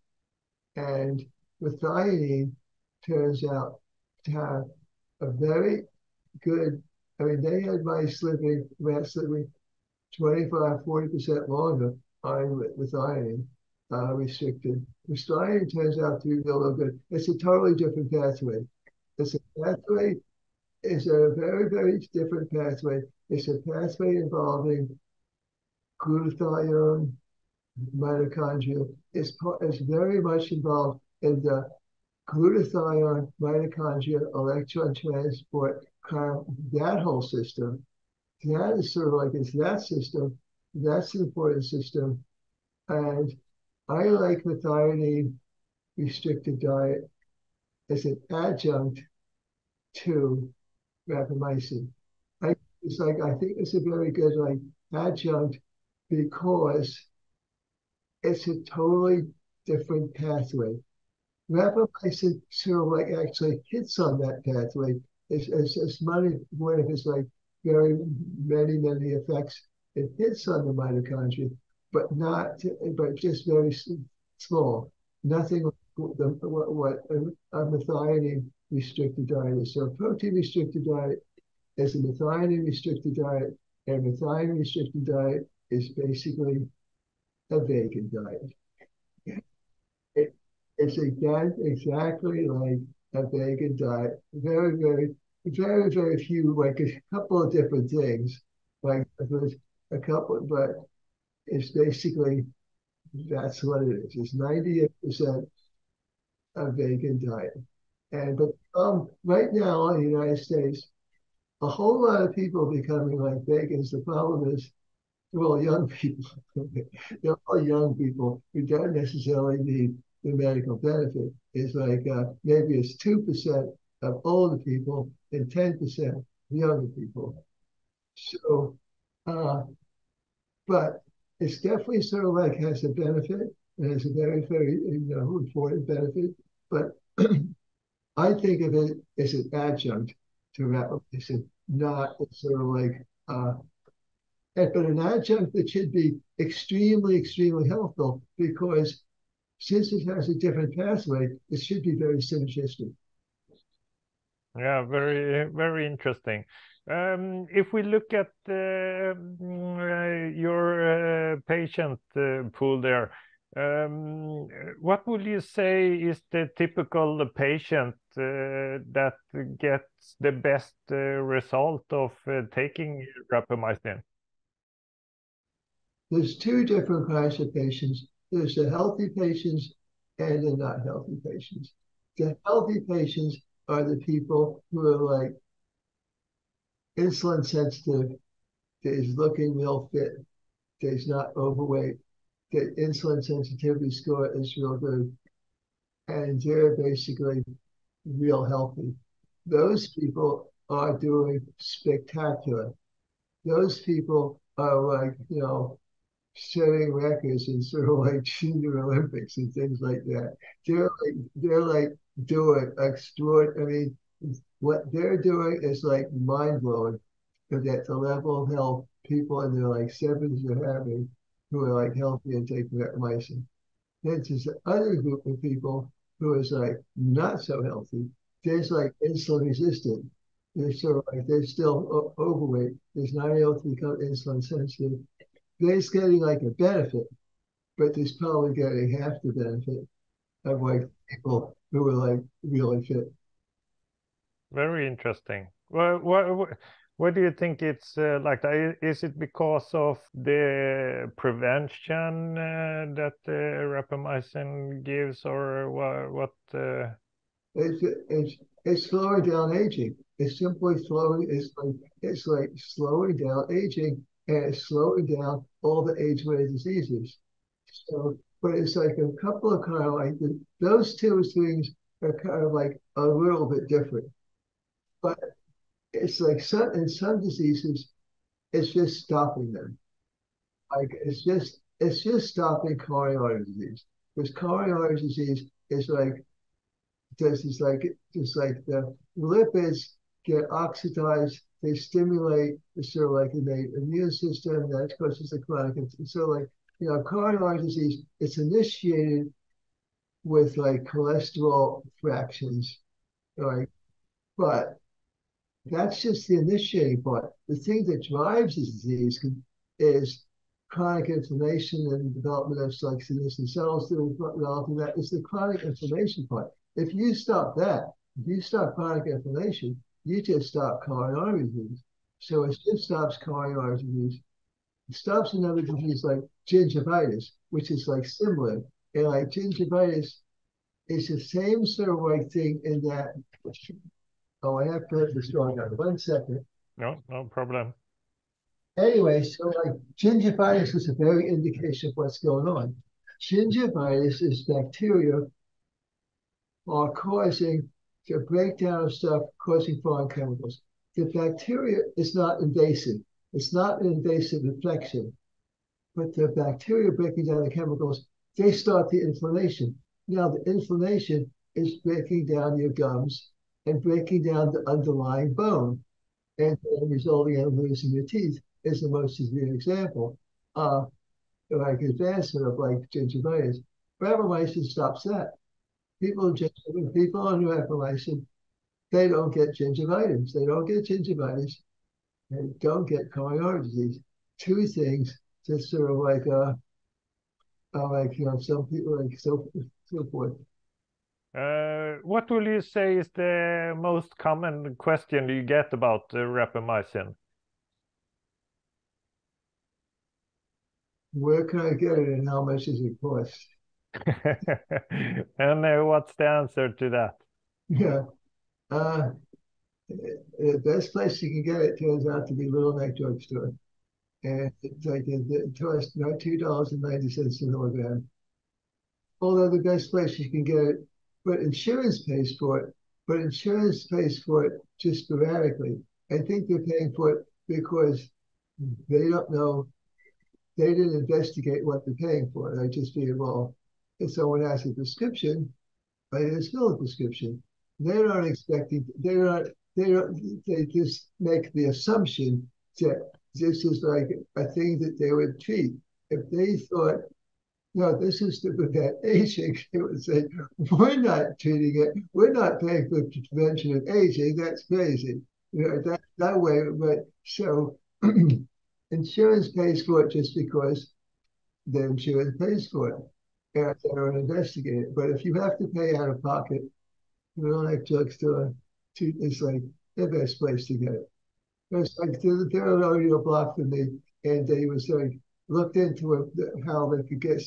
And methionine turns out to have a very good, they had rats living 25, 40% longer on methionine restricted. Methionine turns out to be real good. It's a totally different pathway. It's a very, very different pathway. It's a pathway involving glutathione, mitochondria. It's very much involved in the glutathione, mitochondria, electron transport, that whole system. That is it's that system. That's an important system. And I like the methionine restricted diet as an adjunct to rapamycin. I think it's a very good adjunct because it's a totally different pathway. Rapamycin actually hits on that pathway. It's one of its very many effects. It hits on the mitochondria, but just very small. Nothing like what a methionine restricted diet is. So protein restricted diet. There's a methionine restricted diet, and a methionine restricted diet is basically a vegan diet. It's exactly like a vegan diet. Very, very, very, very few, a couple of different things. But it's basically, that's what it is. It's 98% a vegan diet. But right now in the United States, a whole lot of people becoming vegans. The problem is, well, young people. They're all young people who don't necessarily need the medical benefit. Maybe it's 2% of older people and 10% of younger people. So, but it's definitely sort of like has a benefit, and it's a very, very important benefit. But I think of it as an adjunct to rapamycin, not sort of like, but an adjunct that should be extremely, extremely helpful, because since it has a different pathway, it should be very synergistic. Yeah, very, very interesting. If we look at your patient pool there, what would you say is the typical patient that gets the best result of taking rapamycin? There's two different kinds of patients. There's the healthy patients and the not healthy patients. The healthy patients are the people who are like insulin sensitive, that is looking real fit, that is not overweight, that insulin sensitivity score is real good, and they're basically real healthy. Those people are doing spectacular. Those people are like, setting records in sort of like Junior Olympics and things like that. They're like doing extraordinary. I mean, what they're doing is like mind blowing. But at the level of health people in their like 70s are having, who are like healthy and taking rapamycin. Then there's the other group of people who is like not so healthy. There's like insulin resistant. They're sort of like they're still overweight. They're not able to become insulin sensitive. They're getting like a benefit, but they're probably getting half the benefit of like people who are like really fit. Very interesting. Well, what do you think it's like that? Is it because of the prevention that rapamycin gives, or what? It's slowing down aging. It's simply slowing. It's like slowing down aging, and it's slowing down all the age-related diseases. So, but it's like a couple of kind of like those two things are kind of like a little bit different. But it's like in some diseases, it's just stopping them. Like it's just stopping coronary artery disease, because coronary artery disease is like just like the lipids get oxidized. They stimulate sort of like the immune system. That causes the chronic. It's sort of like coronary artery disease. It's initiated with like cholesterol fractions, right? But that's just the initiating part. The thing that drives the disease is chronic inflammation and the development of like senescent cells that are involved in that. It's the chronic inflammation part. If you stop that, if you stop chronic inflammation, you just stop coronary artery disease. So it just stops coronary artery disease. It stops another disease like gingivitis, which is like similar. And like gingivitis is the same sort of like thing in that. Oh, I have to put this drawing on. 1 second. No, no problem. Anyway, so like gingivitis is a very indication of what's going on. Gingivitis is bacteria are causing the breakdown of stuff, causing foreign chemicals. The bacteria is not invasive. It's not an invasive infection. But the bacteria breaking down the chemicals, they start the inflammation. Now the inflammation is breaking down your gums and breaking down the underlying bone, and then resulting in losing your teeth is the most severe example of like advancement of like gingivitis. Rapamycin stops that. People on rapamycin, they don't get gingivitis. They don't get gingivitis. They don't get coronary artery disease. Two things that sort of like some people like so forth. What will you say is the most common question you get about rapamycin? Where can I get it, and how much does it cost? And what's the answer to that? Yeah, the best place you can get it turns out to be Little Neck Drugstore, and it's like it costs $2.90 a milligram. Although the best place you can get it, but insurance pays for it, But insurance pays for it just dramatically. I think they're paying for it because they don't know, they didn't investigate what they're paying for. They'd just be involved. If someone has a prescription, but it is still a prescription. They're not expecting, they just make the assumption that this is like a thing that they would treat. If they thought, no, this is to prevent aging, they would say, we're not treating it. We're not paying for the prevention of aging. That's crazy. You know, that way. But so insurance pays for it just because the insurance pays for it. And they don't investigate it. But if you have to pay out of pocket, you don't like drugstore. It's like the best place to get it. It's like they're an audio block for me, and they was like, looked into how they could get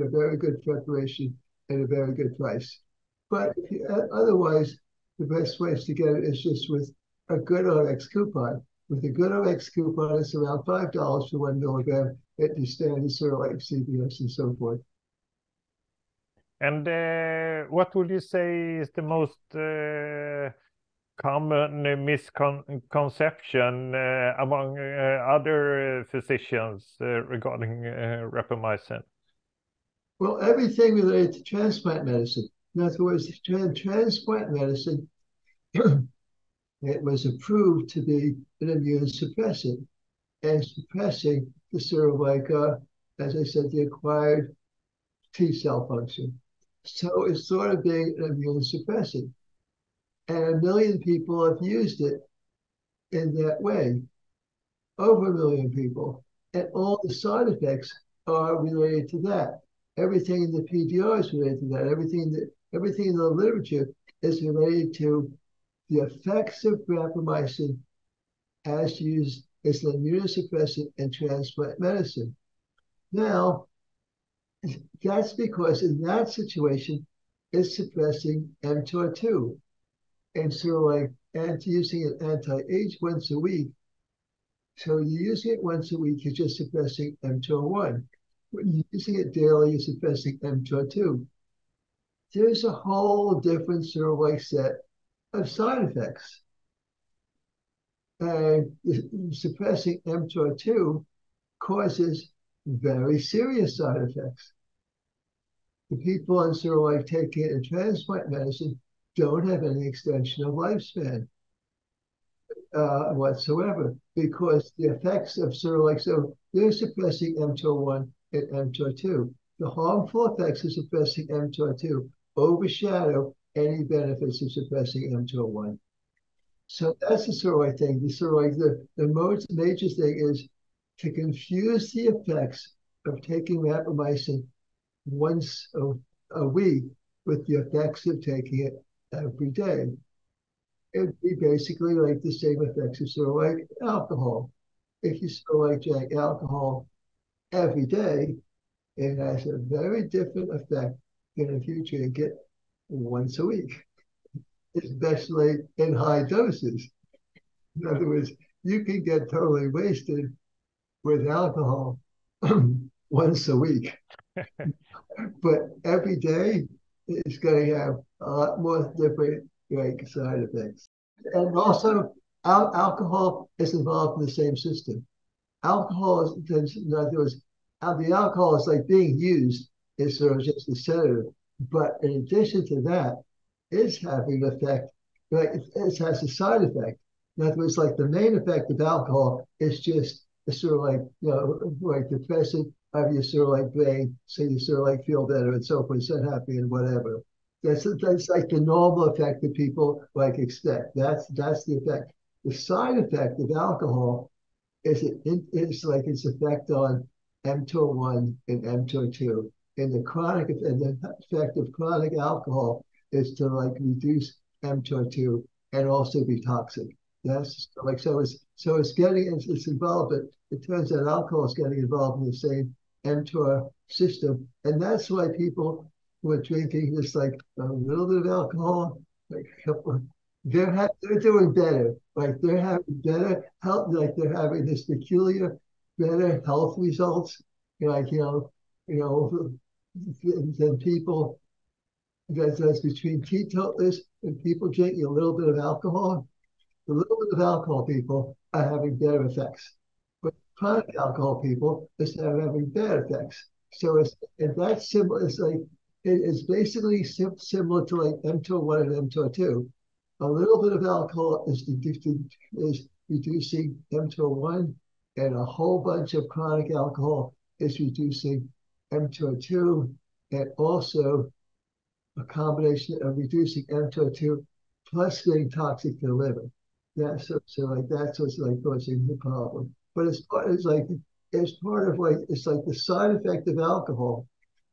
a very good preparation at a very good price. But otherwise, the best place to get it is just with a good RX coupon. With a good RX coupon, it's around $5 for 1 milligram at the standard sort of like CVS and so forth. And what would you say is the most common misconception among other physicians regarding rapamycin? Well, everything related to transplant medicine. In other words, transplant medicine, it was approved to be an immune suppressant and suppressing the sort of like, as I said, the acquired T cell function. So it's sort of being an immune suppressant. And 1 million people have used it in that way, over 1 million people. And all the side effects are related to that. Everything in the PDR is related to that. Everything in the literature is related to the effects of rapamycin as used as an immunosuppressant in transplant medicine. Now, that's because in that situation, it's suppressing mTOR2. And so, like, using an anti-age once a week, so you're using it once a week, you're just suppressing mTOR1. When you're using it daily, you're suppressing mTOR2. There's a whole different sort of like set of side effects. And suppressing mTOR2 causes very serious side effects. The people on sort of like taking it in transplant medicine don't have any extension of lifespan whatsoever, because the effects of sort of like, so they're suppressing mTOR1 and mTOR2. The harmful effects of suppressing mTOR2 overshadow any benefits of suppressing mTOR1. So that's the sort of like thing. The sort of like the most major thing is to confuse the effects of taking rapamycin once a week with the effects of taking it every day. It'd be basically like the same effects of sort of like alcohol. If you sort of like drank alcohol every day, it has a very different effect than if you drink it once a week, especially in high doses. In other words, you can get totally wasted with alcohol once a week. But every day, it's going to have a lot more different like side effects. And also, alcohol is involved in the same system. Alcohol is, in other words, the alcohol is like being used is sort of just a sedative. But in addition to that, it's having an effect, like it has a side effect. In other words, like the main effect of alcohol is just sort of like, you know, like depressant of your sort of like brain, so you sort of like feel better and so forth, so happy and whatever. That's like the normal effect that people like expect. That's the effect. The side effect of alcohol is it's like its effect on mTOR1 and mTOR2. And the chronic and the effect of chronic alcohol is to like reduce mTOR2 and also be toxic. That's like so it's getting it's involved, but it turns out alcohol is getting involved in the same mTOR system, and that's why people who are drinking just like a little bit of alcohol, like they're doing better, like they're having better health, like they're having this peculiar better health results, like than people that's between teetotalers and people drinking a little bit of alcohol, people are having better effects. But chronic alcohol people are having bad effects. So that's similar. It's like, it's basically similar to like mTOR1 and mTOR2. A little bit of alcohol is reducing mTOR1, and a whole bunch of chronic alcohol is reducing mTOR2, and also a combination of reducing mTOR2 plus being toxic to the liver. That's what's like causing the problem. But it's like the side effect of alcohol.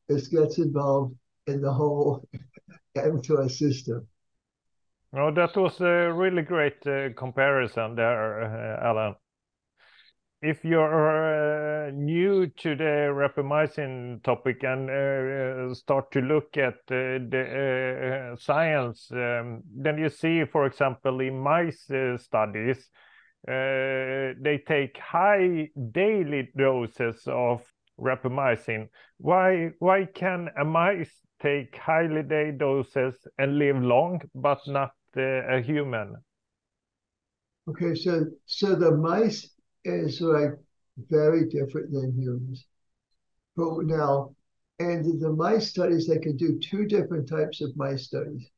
It gets involved in the whole mTOR system. Well, that was a really great comparison there, Alan. If you're new to the rapamycin topic and start to look at the science, then you see, for example, in mice studies, they take high daily doses of rapamycin. Why can a mice take high daily doses and live long, but not a human? Okay, so the mice is like very different than humans. But now, and the mice studies, they can do two different types of mice studies.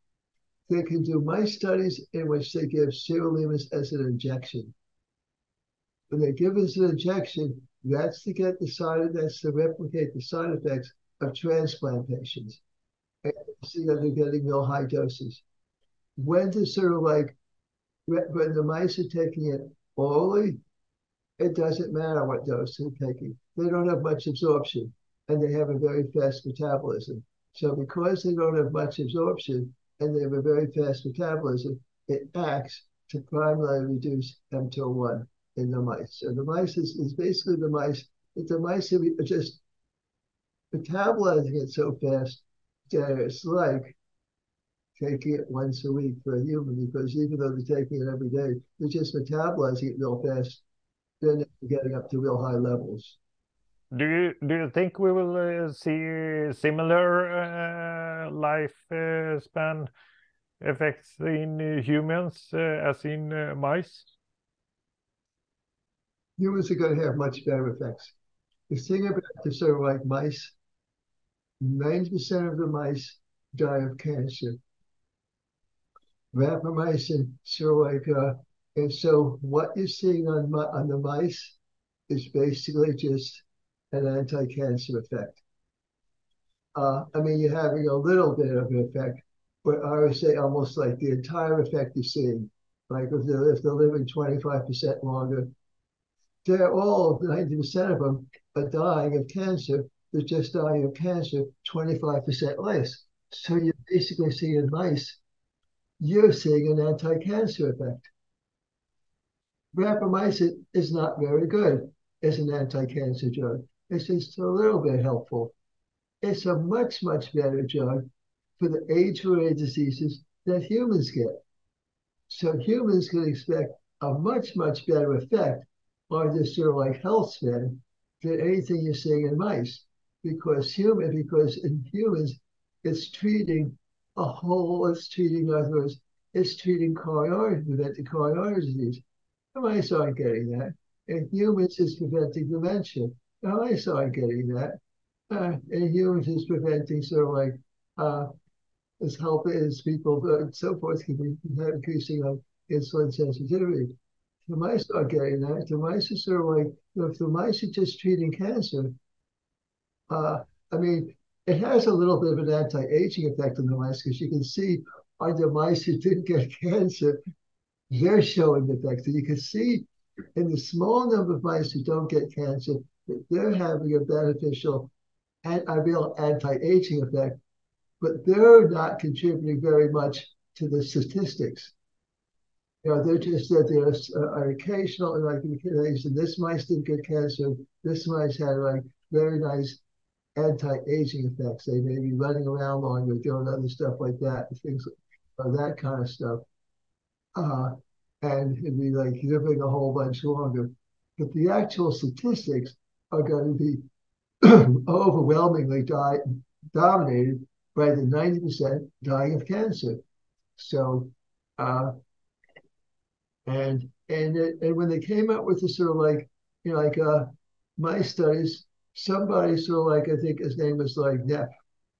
They can do mice studies in which they give temsirolimus as an injection. When they give us an injection, that's to replicate the side effects of transplant patients. And see that they're getting no high doses. When the mice are taking it orally, it doesn't matter what dose they're taking. They don't have much absorption, and they have a very fast metabolism. So because they don't have much absorption and they have a very fast metabolism, it acts to primarily reduce mTOR1 in the mice. So the mice is basically the mice. The mice are just metabolizing it so fast that it's like taking it once a week for a human, because even though they're taking it every day, they're just metabolizing it real fast. Then getting up to real high levels. Do you think we will see similar life span effects in humans as in mice? Humans are going to have much better effects. The thing about the mice, 90% of the mice die of cancer. Rapamycin, and so what you're seeing on the mice is basically just an anti-cancer effect. I mean, you're having a little bit of an effect, but I would say almost like the entire effect you're seeing. Like if they're living 25% longer, they're all, 90% of them are dying of cancer. They're just dying of cancer 25% less. So you're basically seeing in mice, you're seeing an anti-cancer effect. Rapamycin is not very good as an anti-cancer drug. It's just a little bit helpful. It's a much, much better drug for the age-related diseases that humans get. So humans can expect a much, much better effect on this health span than anything you're seeing in mice, because in humans, it's treating coronary disease. The mice aren't getting that. In humans, it's preventing dementia. The mice aren't getting that. In humans, it's preventing it's helping as people and so forth can be increasing insulin sensitivity. The mice aren't getting that. The mice are if the mice are just treating cancer, I mean, it has a little bit of an anti-aging effect on the mice, because you can see on the mice who didn't get cancer, they're showing the effects. And you can see in the small number of mice who don't get cancer, that they're having a beneficial and a real anti-aging effect, but they're not contributing very much to the statistics. They're just that they're occasional, and this mice didn't get cancer, this mice had very nice anti-aging effects. They may be running around longer, doing other stuff like that, things like that kind of stuff. And it'd be living a whole bunch longer. But the actual statistics are going to be overwhelmingly dominated by the 90% dying of cancer. So, and when they came out with this sort of like, you know, like my studies, somebody sort of like, I think his name was like Neff,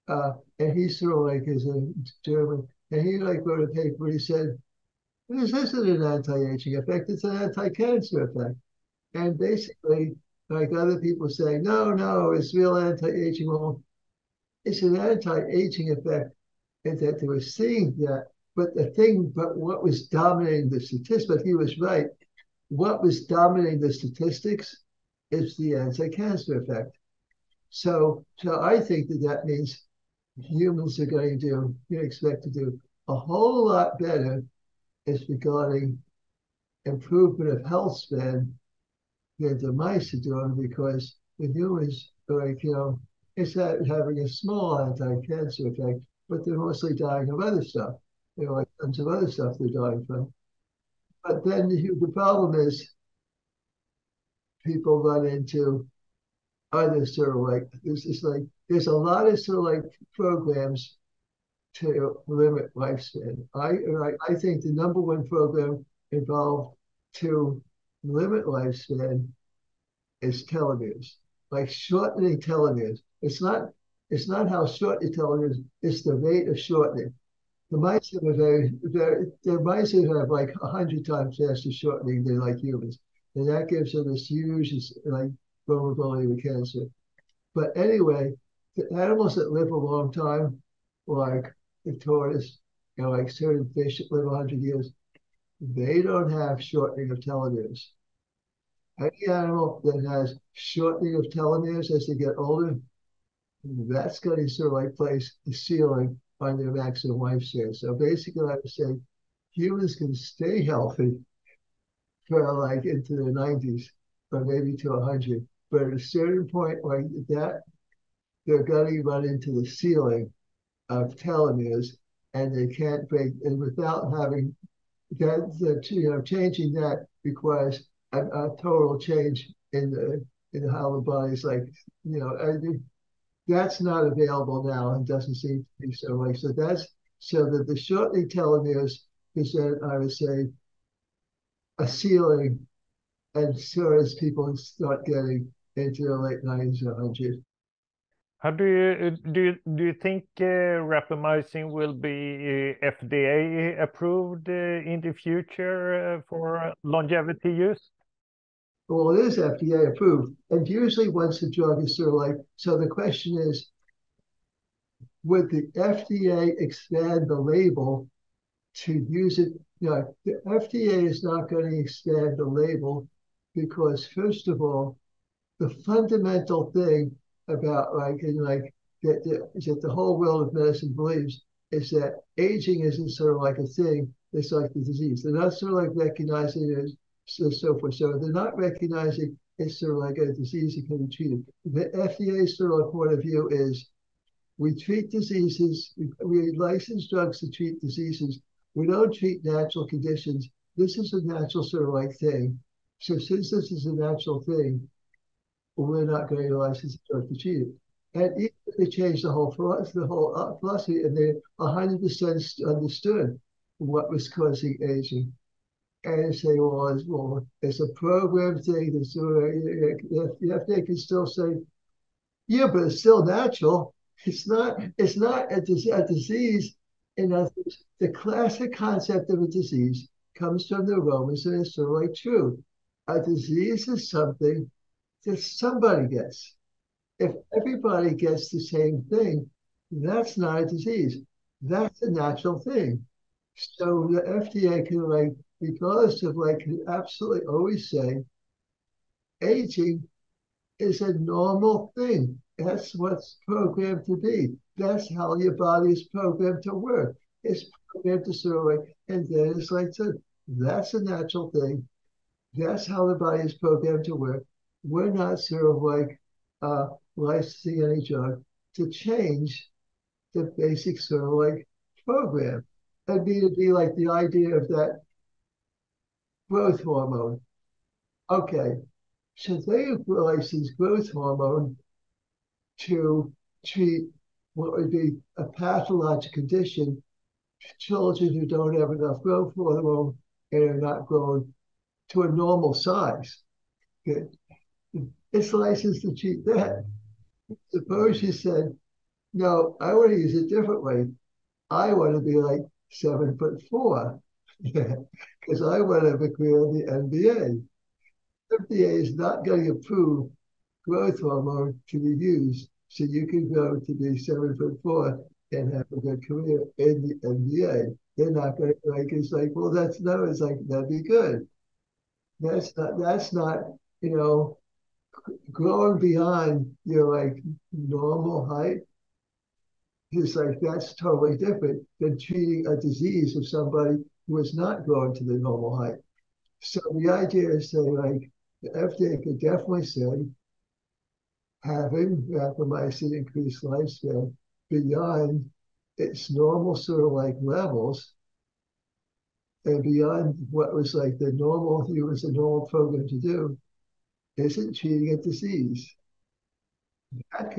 and he sort of like is a German, and he like wrote a paper where he said, this isn't an anti-aging effect, it's an anti-cancer effect. And basically, like other people saying, no, it's real anti-aging. Well, it's an anti-aging effect, and that they were seeing that. But the thing, but what was dominating the statistics, but he was right, what was dominating the statistics is the anti-cancer effect. So I think that means humans are going to do, you expect to do a whole lot better as regarding improvement of health span than the mice are doing, because the humans are like, you know, it's having a small anti-cancer effect, but they're mostly dying of other stuff. You know, like tons of other stuff they're dying from. But then the problem is people run into other sort of like, there's a lot of sort of like programs to limit lifespan. I think the number one program involved to limit lifespan is telomeres, like shortening telomeres. It's not how short your telomeres, it's the rate of shortening. The mice have like 100 times faster shortening than like humans, and that gives them this huge like vulnerability to cancer. But anyway, the animals that live a long time, like the tortoise, you know, like certain fish that live 100 years, they don't have shortening of telomeres. Any animal that has shortening of telomeres as they get older, that's going to sort of like place the ceiling on their maximum lifespan. So basically, I would say humans can stay healthy for like into their 90s or maybe to 100. But at a certain point like that, they're going to run into the ceiling of telomeres, and they can't break. And without having that, you know, changing that requires a total change in how the body's like, you know, that's not available now and doesn't seem to be so. Like, so that's so that the shortening telomeres present, I would say, a ceiling, and so as people start getting into the late 90s or 100. How do you think rapamycin will be FDA approved in the future for longevity use? Well, it is FDA approved, and usually once the drug is sort of like, so the question is, would the FDA expand the label to use it? No, the FDA is not going to expand the label because, first of all, the fundamental thing about that the whole world of medicine believes is that aging isn't sort of like a thing, it's like the disease. They're not sort of like recognizing it as so forth. So they're not recognizing it's sort of like a disease that can be treated. The FDA's sort of point of view is we treat diseases, we license drugs to treat diseases, we don't treat natural conditions. This is a natural sort of like thing. So since this is a natural thing, we're not going to license the drug to treat it. And even if they changed the whole philosophy, and they 100% understood what was causing aging, and say, well, it's a program thing. The FDA can still say, yeah, but it's still natural. It's not a disease. And the classic concept of a disease comes from the Romans, and it's sort of like true. A disease is something that somebody gets. If everybody gets the same thing, that's not a disease. That's a natural thing. So the FDA can, like, regardless of, like, can absolutely always say, aging is a normal thing. That's what's programmed to be. That's how your body is programmed to work. It's programmed to survive. And then it's like, so that's a natural thing. That's how the body is programmed to work. We're not sort of like licensing any drug to change the basic sort of like program. That'd be like the idea of that growth hormone. Okay, so they license growth hormone to treat what would be a pathologic condition soldiers who don't have enough growth hormone and are not growing to a normal size. Okay. It's licensed to cheat that. Suppose you said, no, I want to use it differently. I want to be like 7'4", because I want to have a career in the NBA. FDA is not going to approve growth hormone to be used, so you can grow to be 7'4" and have a good career in the NBA. They're not going to like it's like, well, that's no, it's like that'd be good. That's not, you know, growing beyond your like normal height. It's like that's totally different than treating a disease of somebody who is not growing to the normal height. So the idea is that like the FDA could definitely say having rapamycin increased lifespan beyond its normal sort of like levels and beyond what was like the normal, it was a normal program to do, isn't treating a disease. That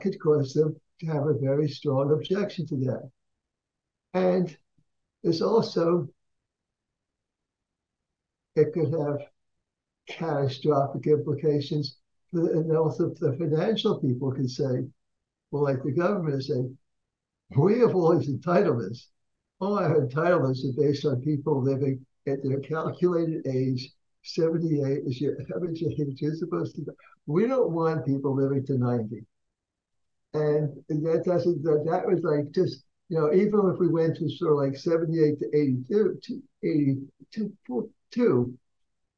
could cause them to have a very strong objection to that. And there's also, it could have catastrophic implications for the health of the financial people could say, well, like the government is saying, we have all these entitlements. All our entitlements are based on people living at their calculated age. 78 is your average age. You're supposed to. We don't want people living to 90, and that doesn't. That was like just even if we went to sort of like 78 to 82,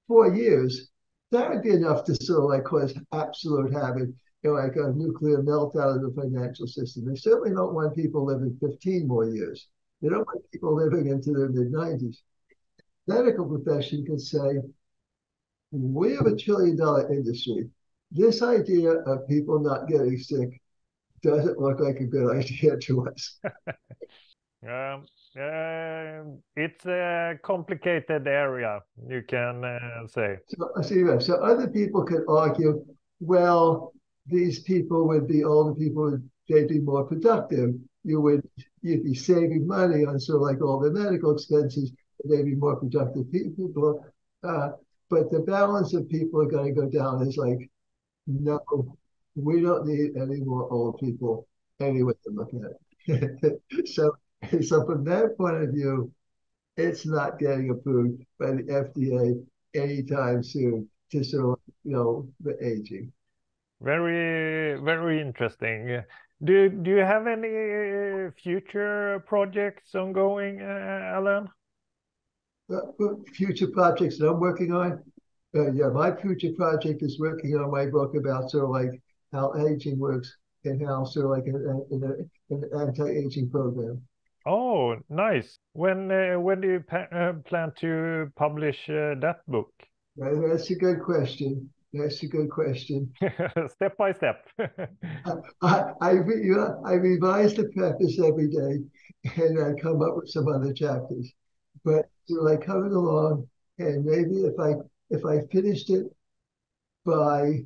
4 years, that would be enough to sort of like cause absolute havoc, like a nuclear meltdown of the financial system. They certainly don't want people living 15 more years. They don't want people living into their mid-90s. Medical profession can say, we have $1 trillion industry. This idea of people not getting sick doesn't look like a good idea to us. It's a complicated area, you can say. So other people could argue, well, these people would be older people, they'd be more productive. You'd be saving money on sort of like all the medical expenses. They'd be more productive people. But the balance of people are going to go down is like, no, we don't need any more old people anyway to look at it. So from that point of view, it's not getting approved by the FDA anytime soon to sort of, the aging. Very, very interesting. Do you have any future projects ongoing, Alan? Future projects that I'm working on? My future project is working on my book about sort of like how aging works and how sort of like an anti-aging program. Oh, nice. When do you plan to publish that book? That's a good question. Step by step. I revise the preface every day and I come up with some other chapters. But like coming along, and maybe if I finished it by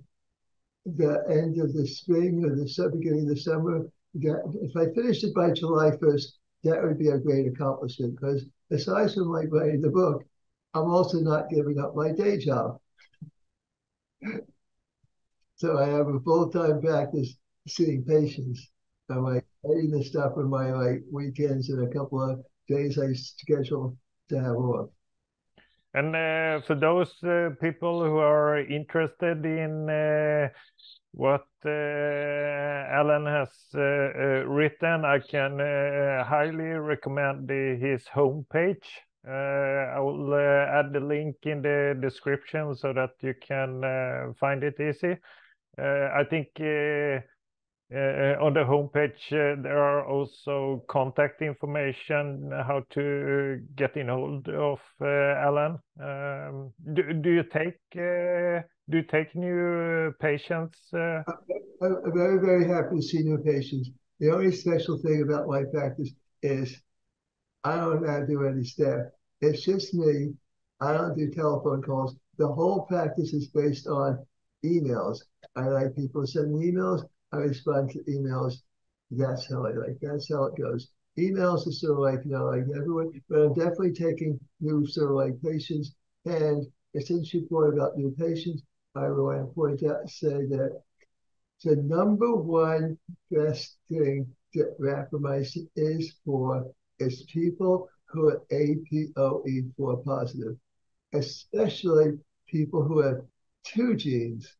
the end of the spring or the beginning of the summer, if I finished it by July 1st, that would be a great accomplishment. Because aside from like writing the book, I'm also not giving up my day job. So I have a full-time practice seeing patients. I'm like writing the stuff on my like weekends and a couple of days I schedule to have off. And for those people who are interested in what Alan has written, I can highly recommend his homepage. I will add the link in the description so that you can find it easy. I think on the homepage there are also contact information, how to get in hold of Alan. Do you take new patients? I'm very, very happy to see new patients. The only special thing about my practice is I don't have to do any staff. It's just me. I don't do telephone calls. The whole practice is based on emails. I like people sending emails. I respond to emails. That's how it goes. emails to everyone, but I'm definitely taking new patients. And since you pointed out new patients, I want to point out say that the number one best thing that rapamycin is for is people who are APOE4 positive, especially people who have two genes.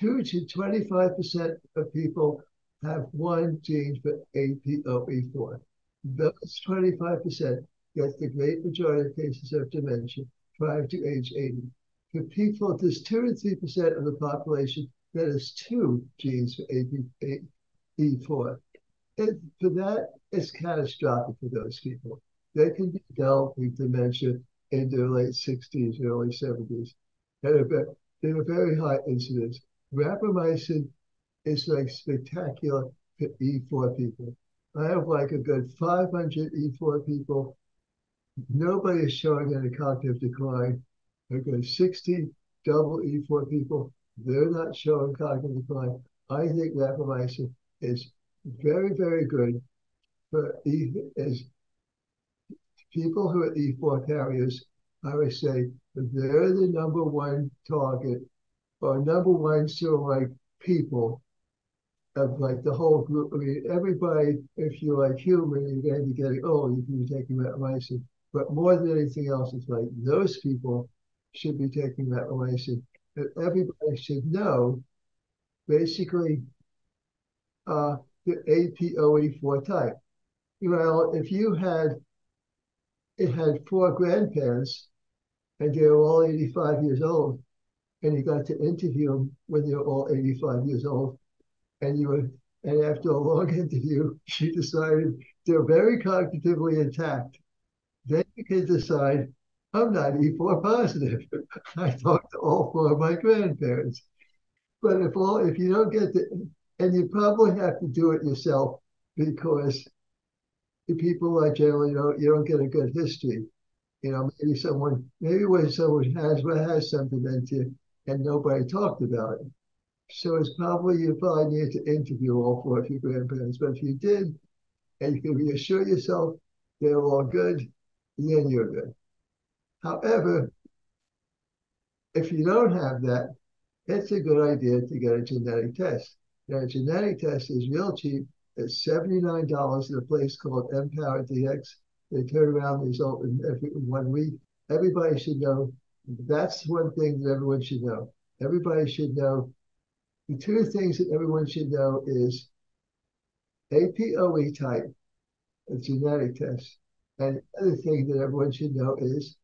25% of people have one gene for APOE4. Those 25%, that's the great majority of cases of dementia prior to age 80. For people, there's 2 to 3% of the population that has two genes for APOE4. And for that, it's catastrophic for those people. They can be dealt with dementia in their late 60s, early 70s, and in a very high incidence. Rapamycin is like spectacular for E4 people. I have like a good 500 E4 people. Nobody is showing any cognitive decline. I've got 60 double E4 people. They're not showing cognitive decline. I think rapamycin is very, very good for people who are E4 carriers. I would say they're the number one target or number one people of the whole group. I mean, everybody, if you're human, you're going to be getting old if you're taking rapamycin. But more than anything else, it's like those people should be taking rapamycin. And everybody should know, basically, the APOE4 type. Well, if you had 4 grandparents and they were all 85 years old, and you got to interview them when they were all 85 years old, and after a long interview, she decided they're very cognitively intact. Then you can decide, I'm not E4 positive. I talked to all 4 of my grandparents. But if you don't get to, and you probably have to do it yourself, because the people generally you don't get a good history. Maybe when someone has some dementia and nobody talked about it. So it's probably you probably need to interview all 4 of your grandparents. But if you did, and you can reassure yourself they're all good, then you're good. However, if you don't have that, it's a good idea to get a genetic test. Now, a genetic test is real cheap. It's $79 at a place called EmpowerDX. They turn around the result in 1 week. Everybody should know. That's one thing that everyone should know. Everybody should know. The 2 things that everyone should know is APOE type, a genetic test. And the other thing that everyone should know is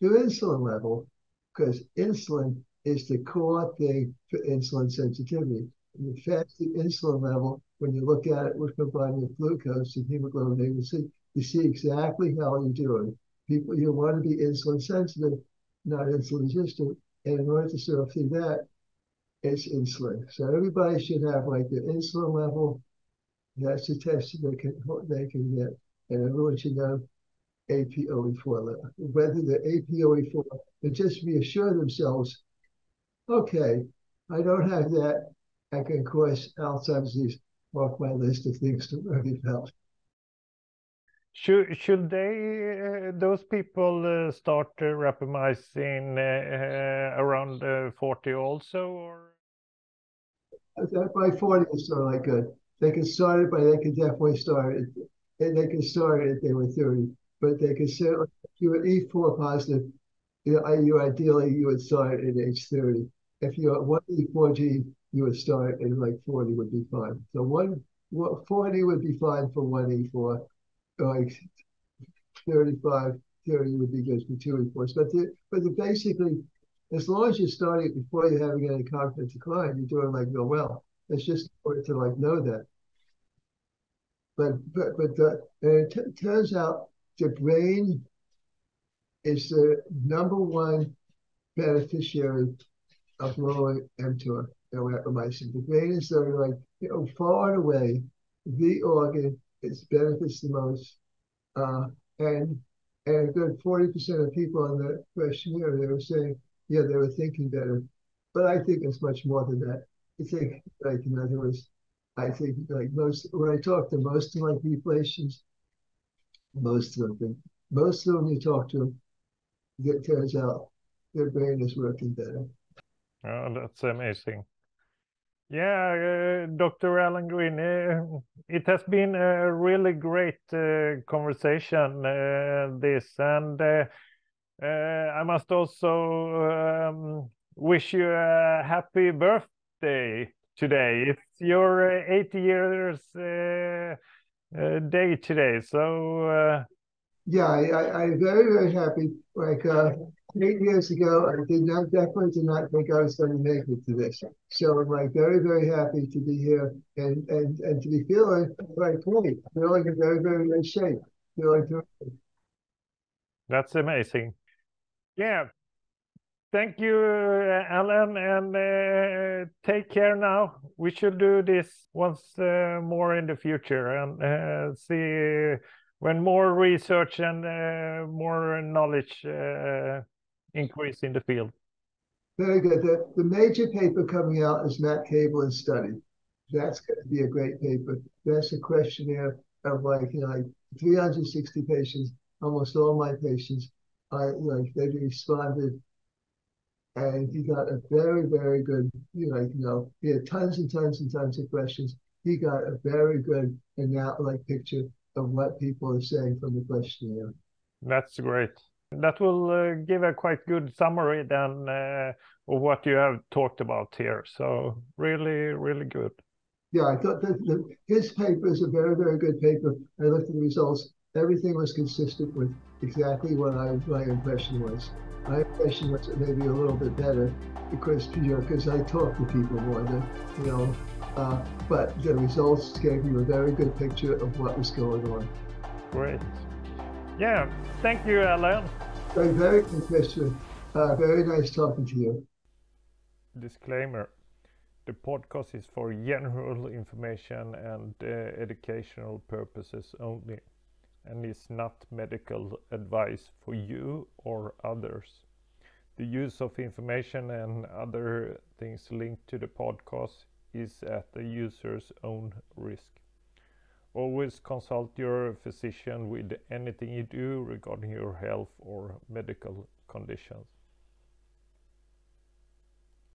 your insulin level, because insulin is the core thing for insulin sensitivity. And the fasting insulin level, when you look at it with combined with glucose and hemoglobin A1C, you see exactly how you're doing. People, you want to be insulin sensitive, not insulin resistant. And in order to sort of see that, it's insulin. So everybody should have their insulin level. That's the test that they can get. And everyone should know APOE4 level. Whether they're APOE4, they just reassure themselves, okay, I don't have that. I can, of course, Alzheimer's disease off my list of things to worry about. Should they, those people, start rapamycin around 40 also, or? By 40 is good. They can start it, but they can definitely start it. And they can start it if they were 30. But they can certainly, if you were E4 positive, you would start it at age 30. If you are 1 E4 gene, you would start at 40 would be fine. So 40 would be fine for 1 E4. 35, 30 would be good for 2 E4s. But basically, as long as you're starting before you're having any cognitive decline, you're doing real well. It's just important to know that. But it turns out the brain is the number one beneficiary of lowering mTOR and rapamycin. The brain is far and away the organ that benefits the most. And a good 40% of people on the questionnaire, they were saying, yeah, they were thinking better. But I think it's much more than that. I think, in other words, I think when I talk to most of my patients, most of them. Most of them you talk to, it turns out their brain is working better. Oh, that's amazing. Yeah, Dr. Alan Green, it has been a really great conversation, this, and I must also wish you a happy birthday today. It's your 80 years day today, so... Yeah, I'm very, very happy. Like 8 years ago, I definitely did not think I was going to make it to this. So I'm like very, very happy to be here and to be feeling like great, feeling in very, very nice shape, feeling terrific. That's amazing. Yeah. Thank you, Alan, and take care now. We should do this once more in the future and see when more research and more knowledge increase in the field. Very good. The major paper coming out is Matt Kaeberlein's study. That's going to be a great paper. That's a questionnaire of like, 360 patients, almost all my patients, they responded, and he got a very, very good, he had tons and tons and tons of questions. He got a very good and now picture of what people are saying from the questionnaire. That's great. That will give a quite good summary then of what you have talked about here. So really, really good. Yeah, I thought that his paper is a very, very good paper. I looked at the results. Everything was consistent with exactly what my impression was. My impression was maybe a little bit better because, I talk to people more than, but the results gave you a very good picture of what was going on. Great. Yeah, thank you, Alan. Very good question. Very nice talking to you. Disclaimer. The podcast is for general information and educational purposes only, and is not medical advice for you or others. The use of information and other things linked to the podcast is at the user's own risk. Always consult your physician with anything you do regarding your health or medical conditions.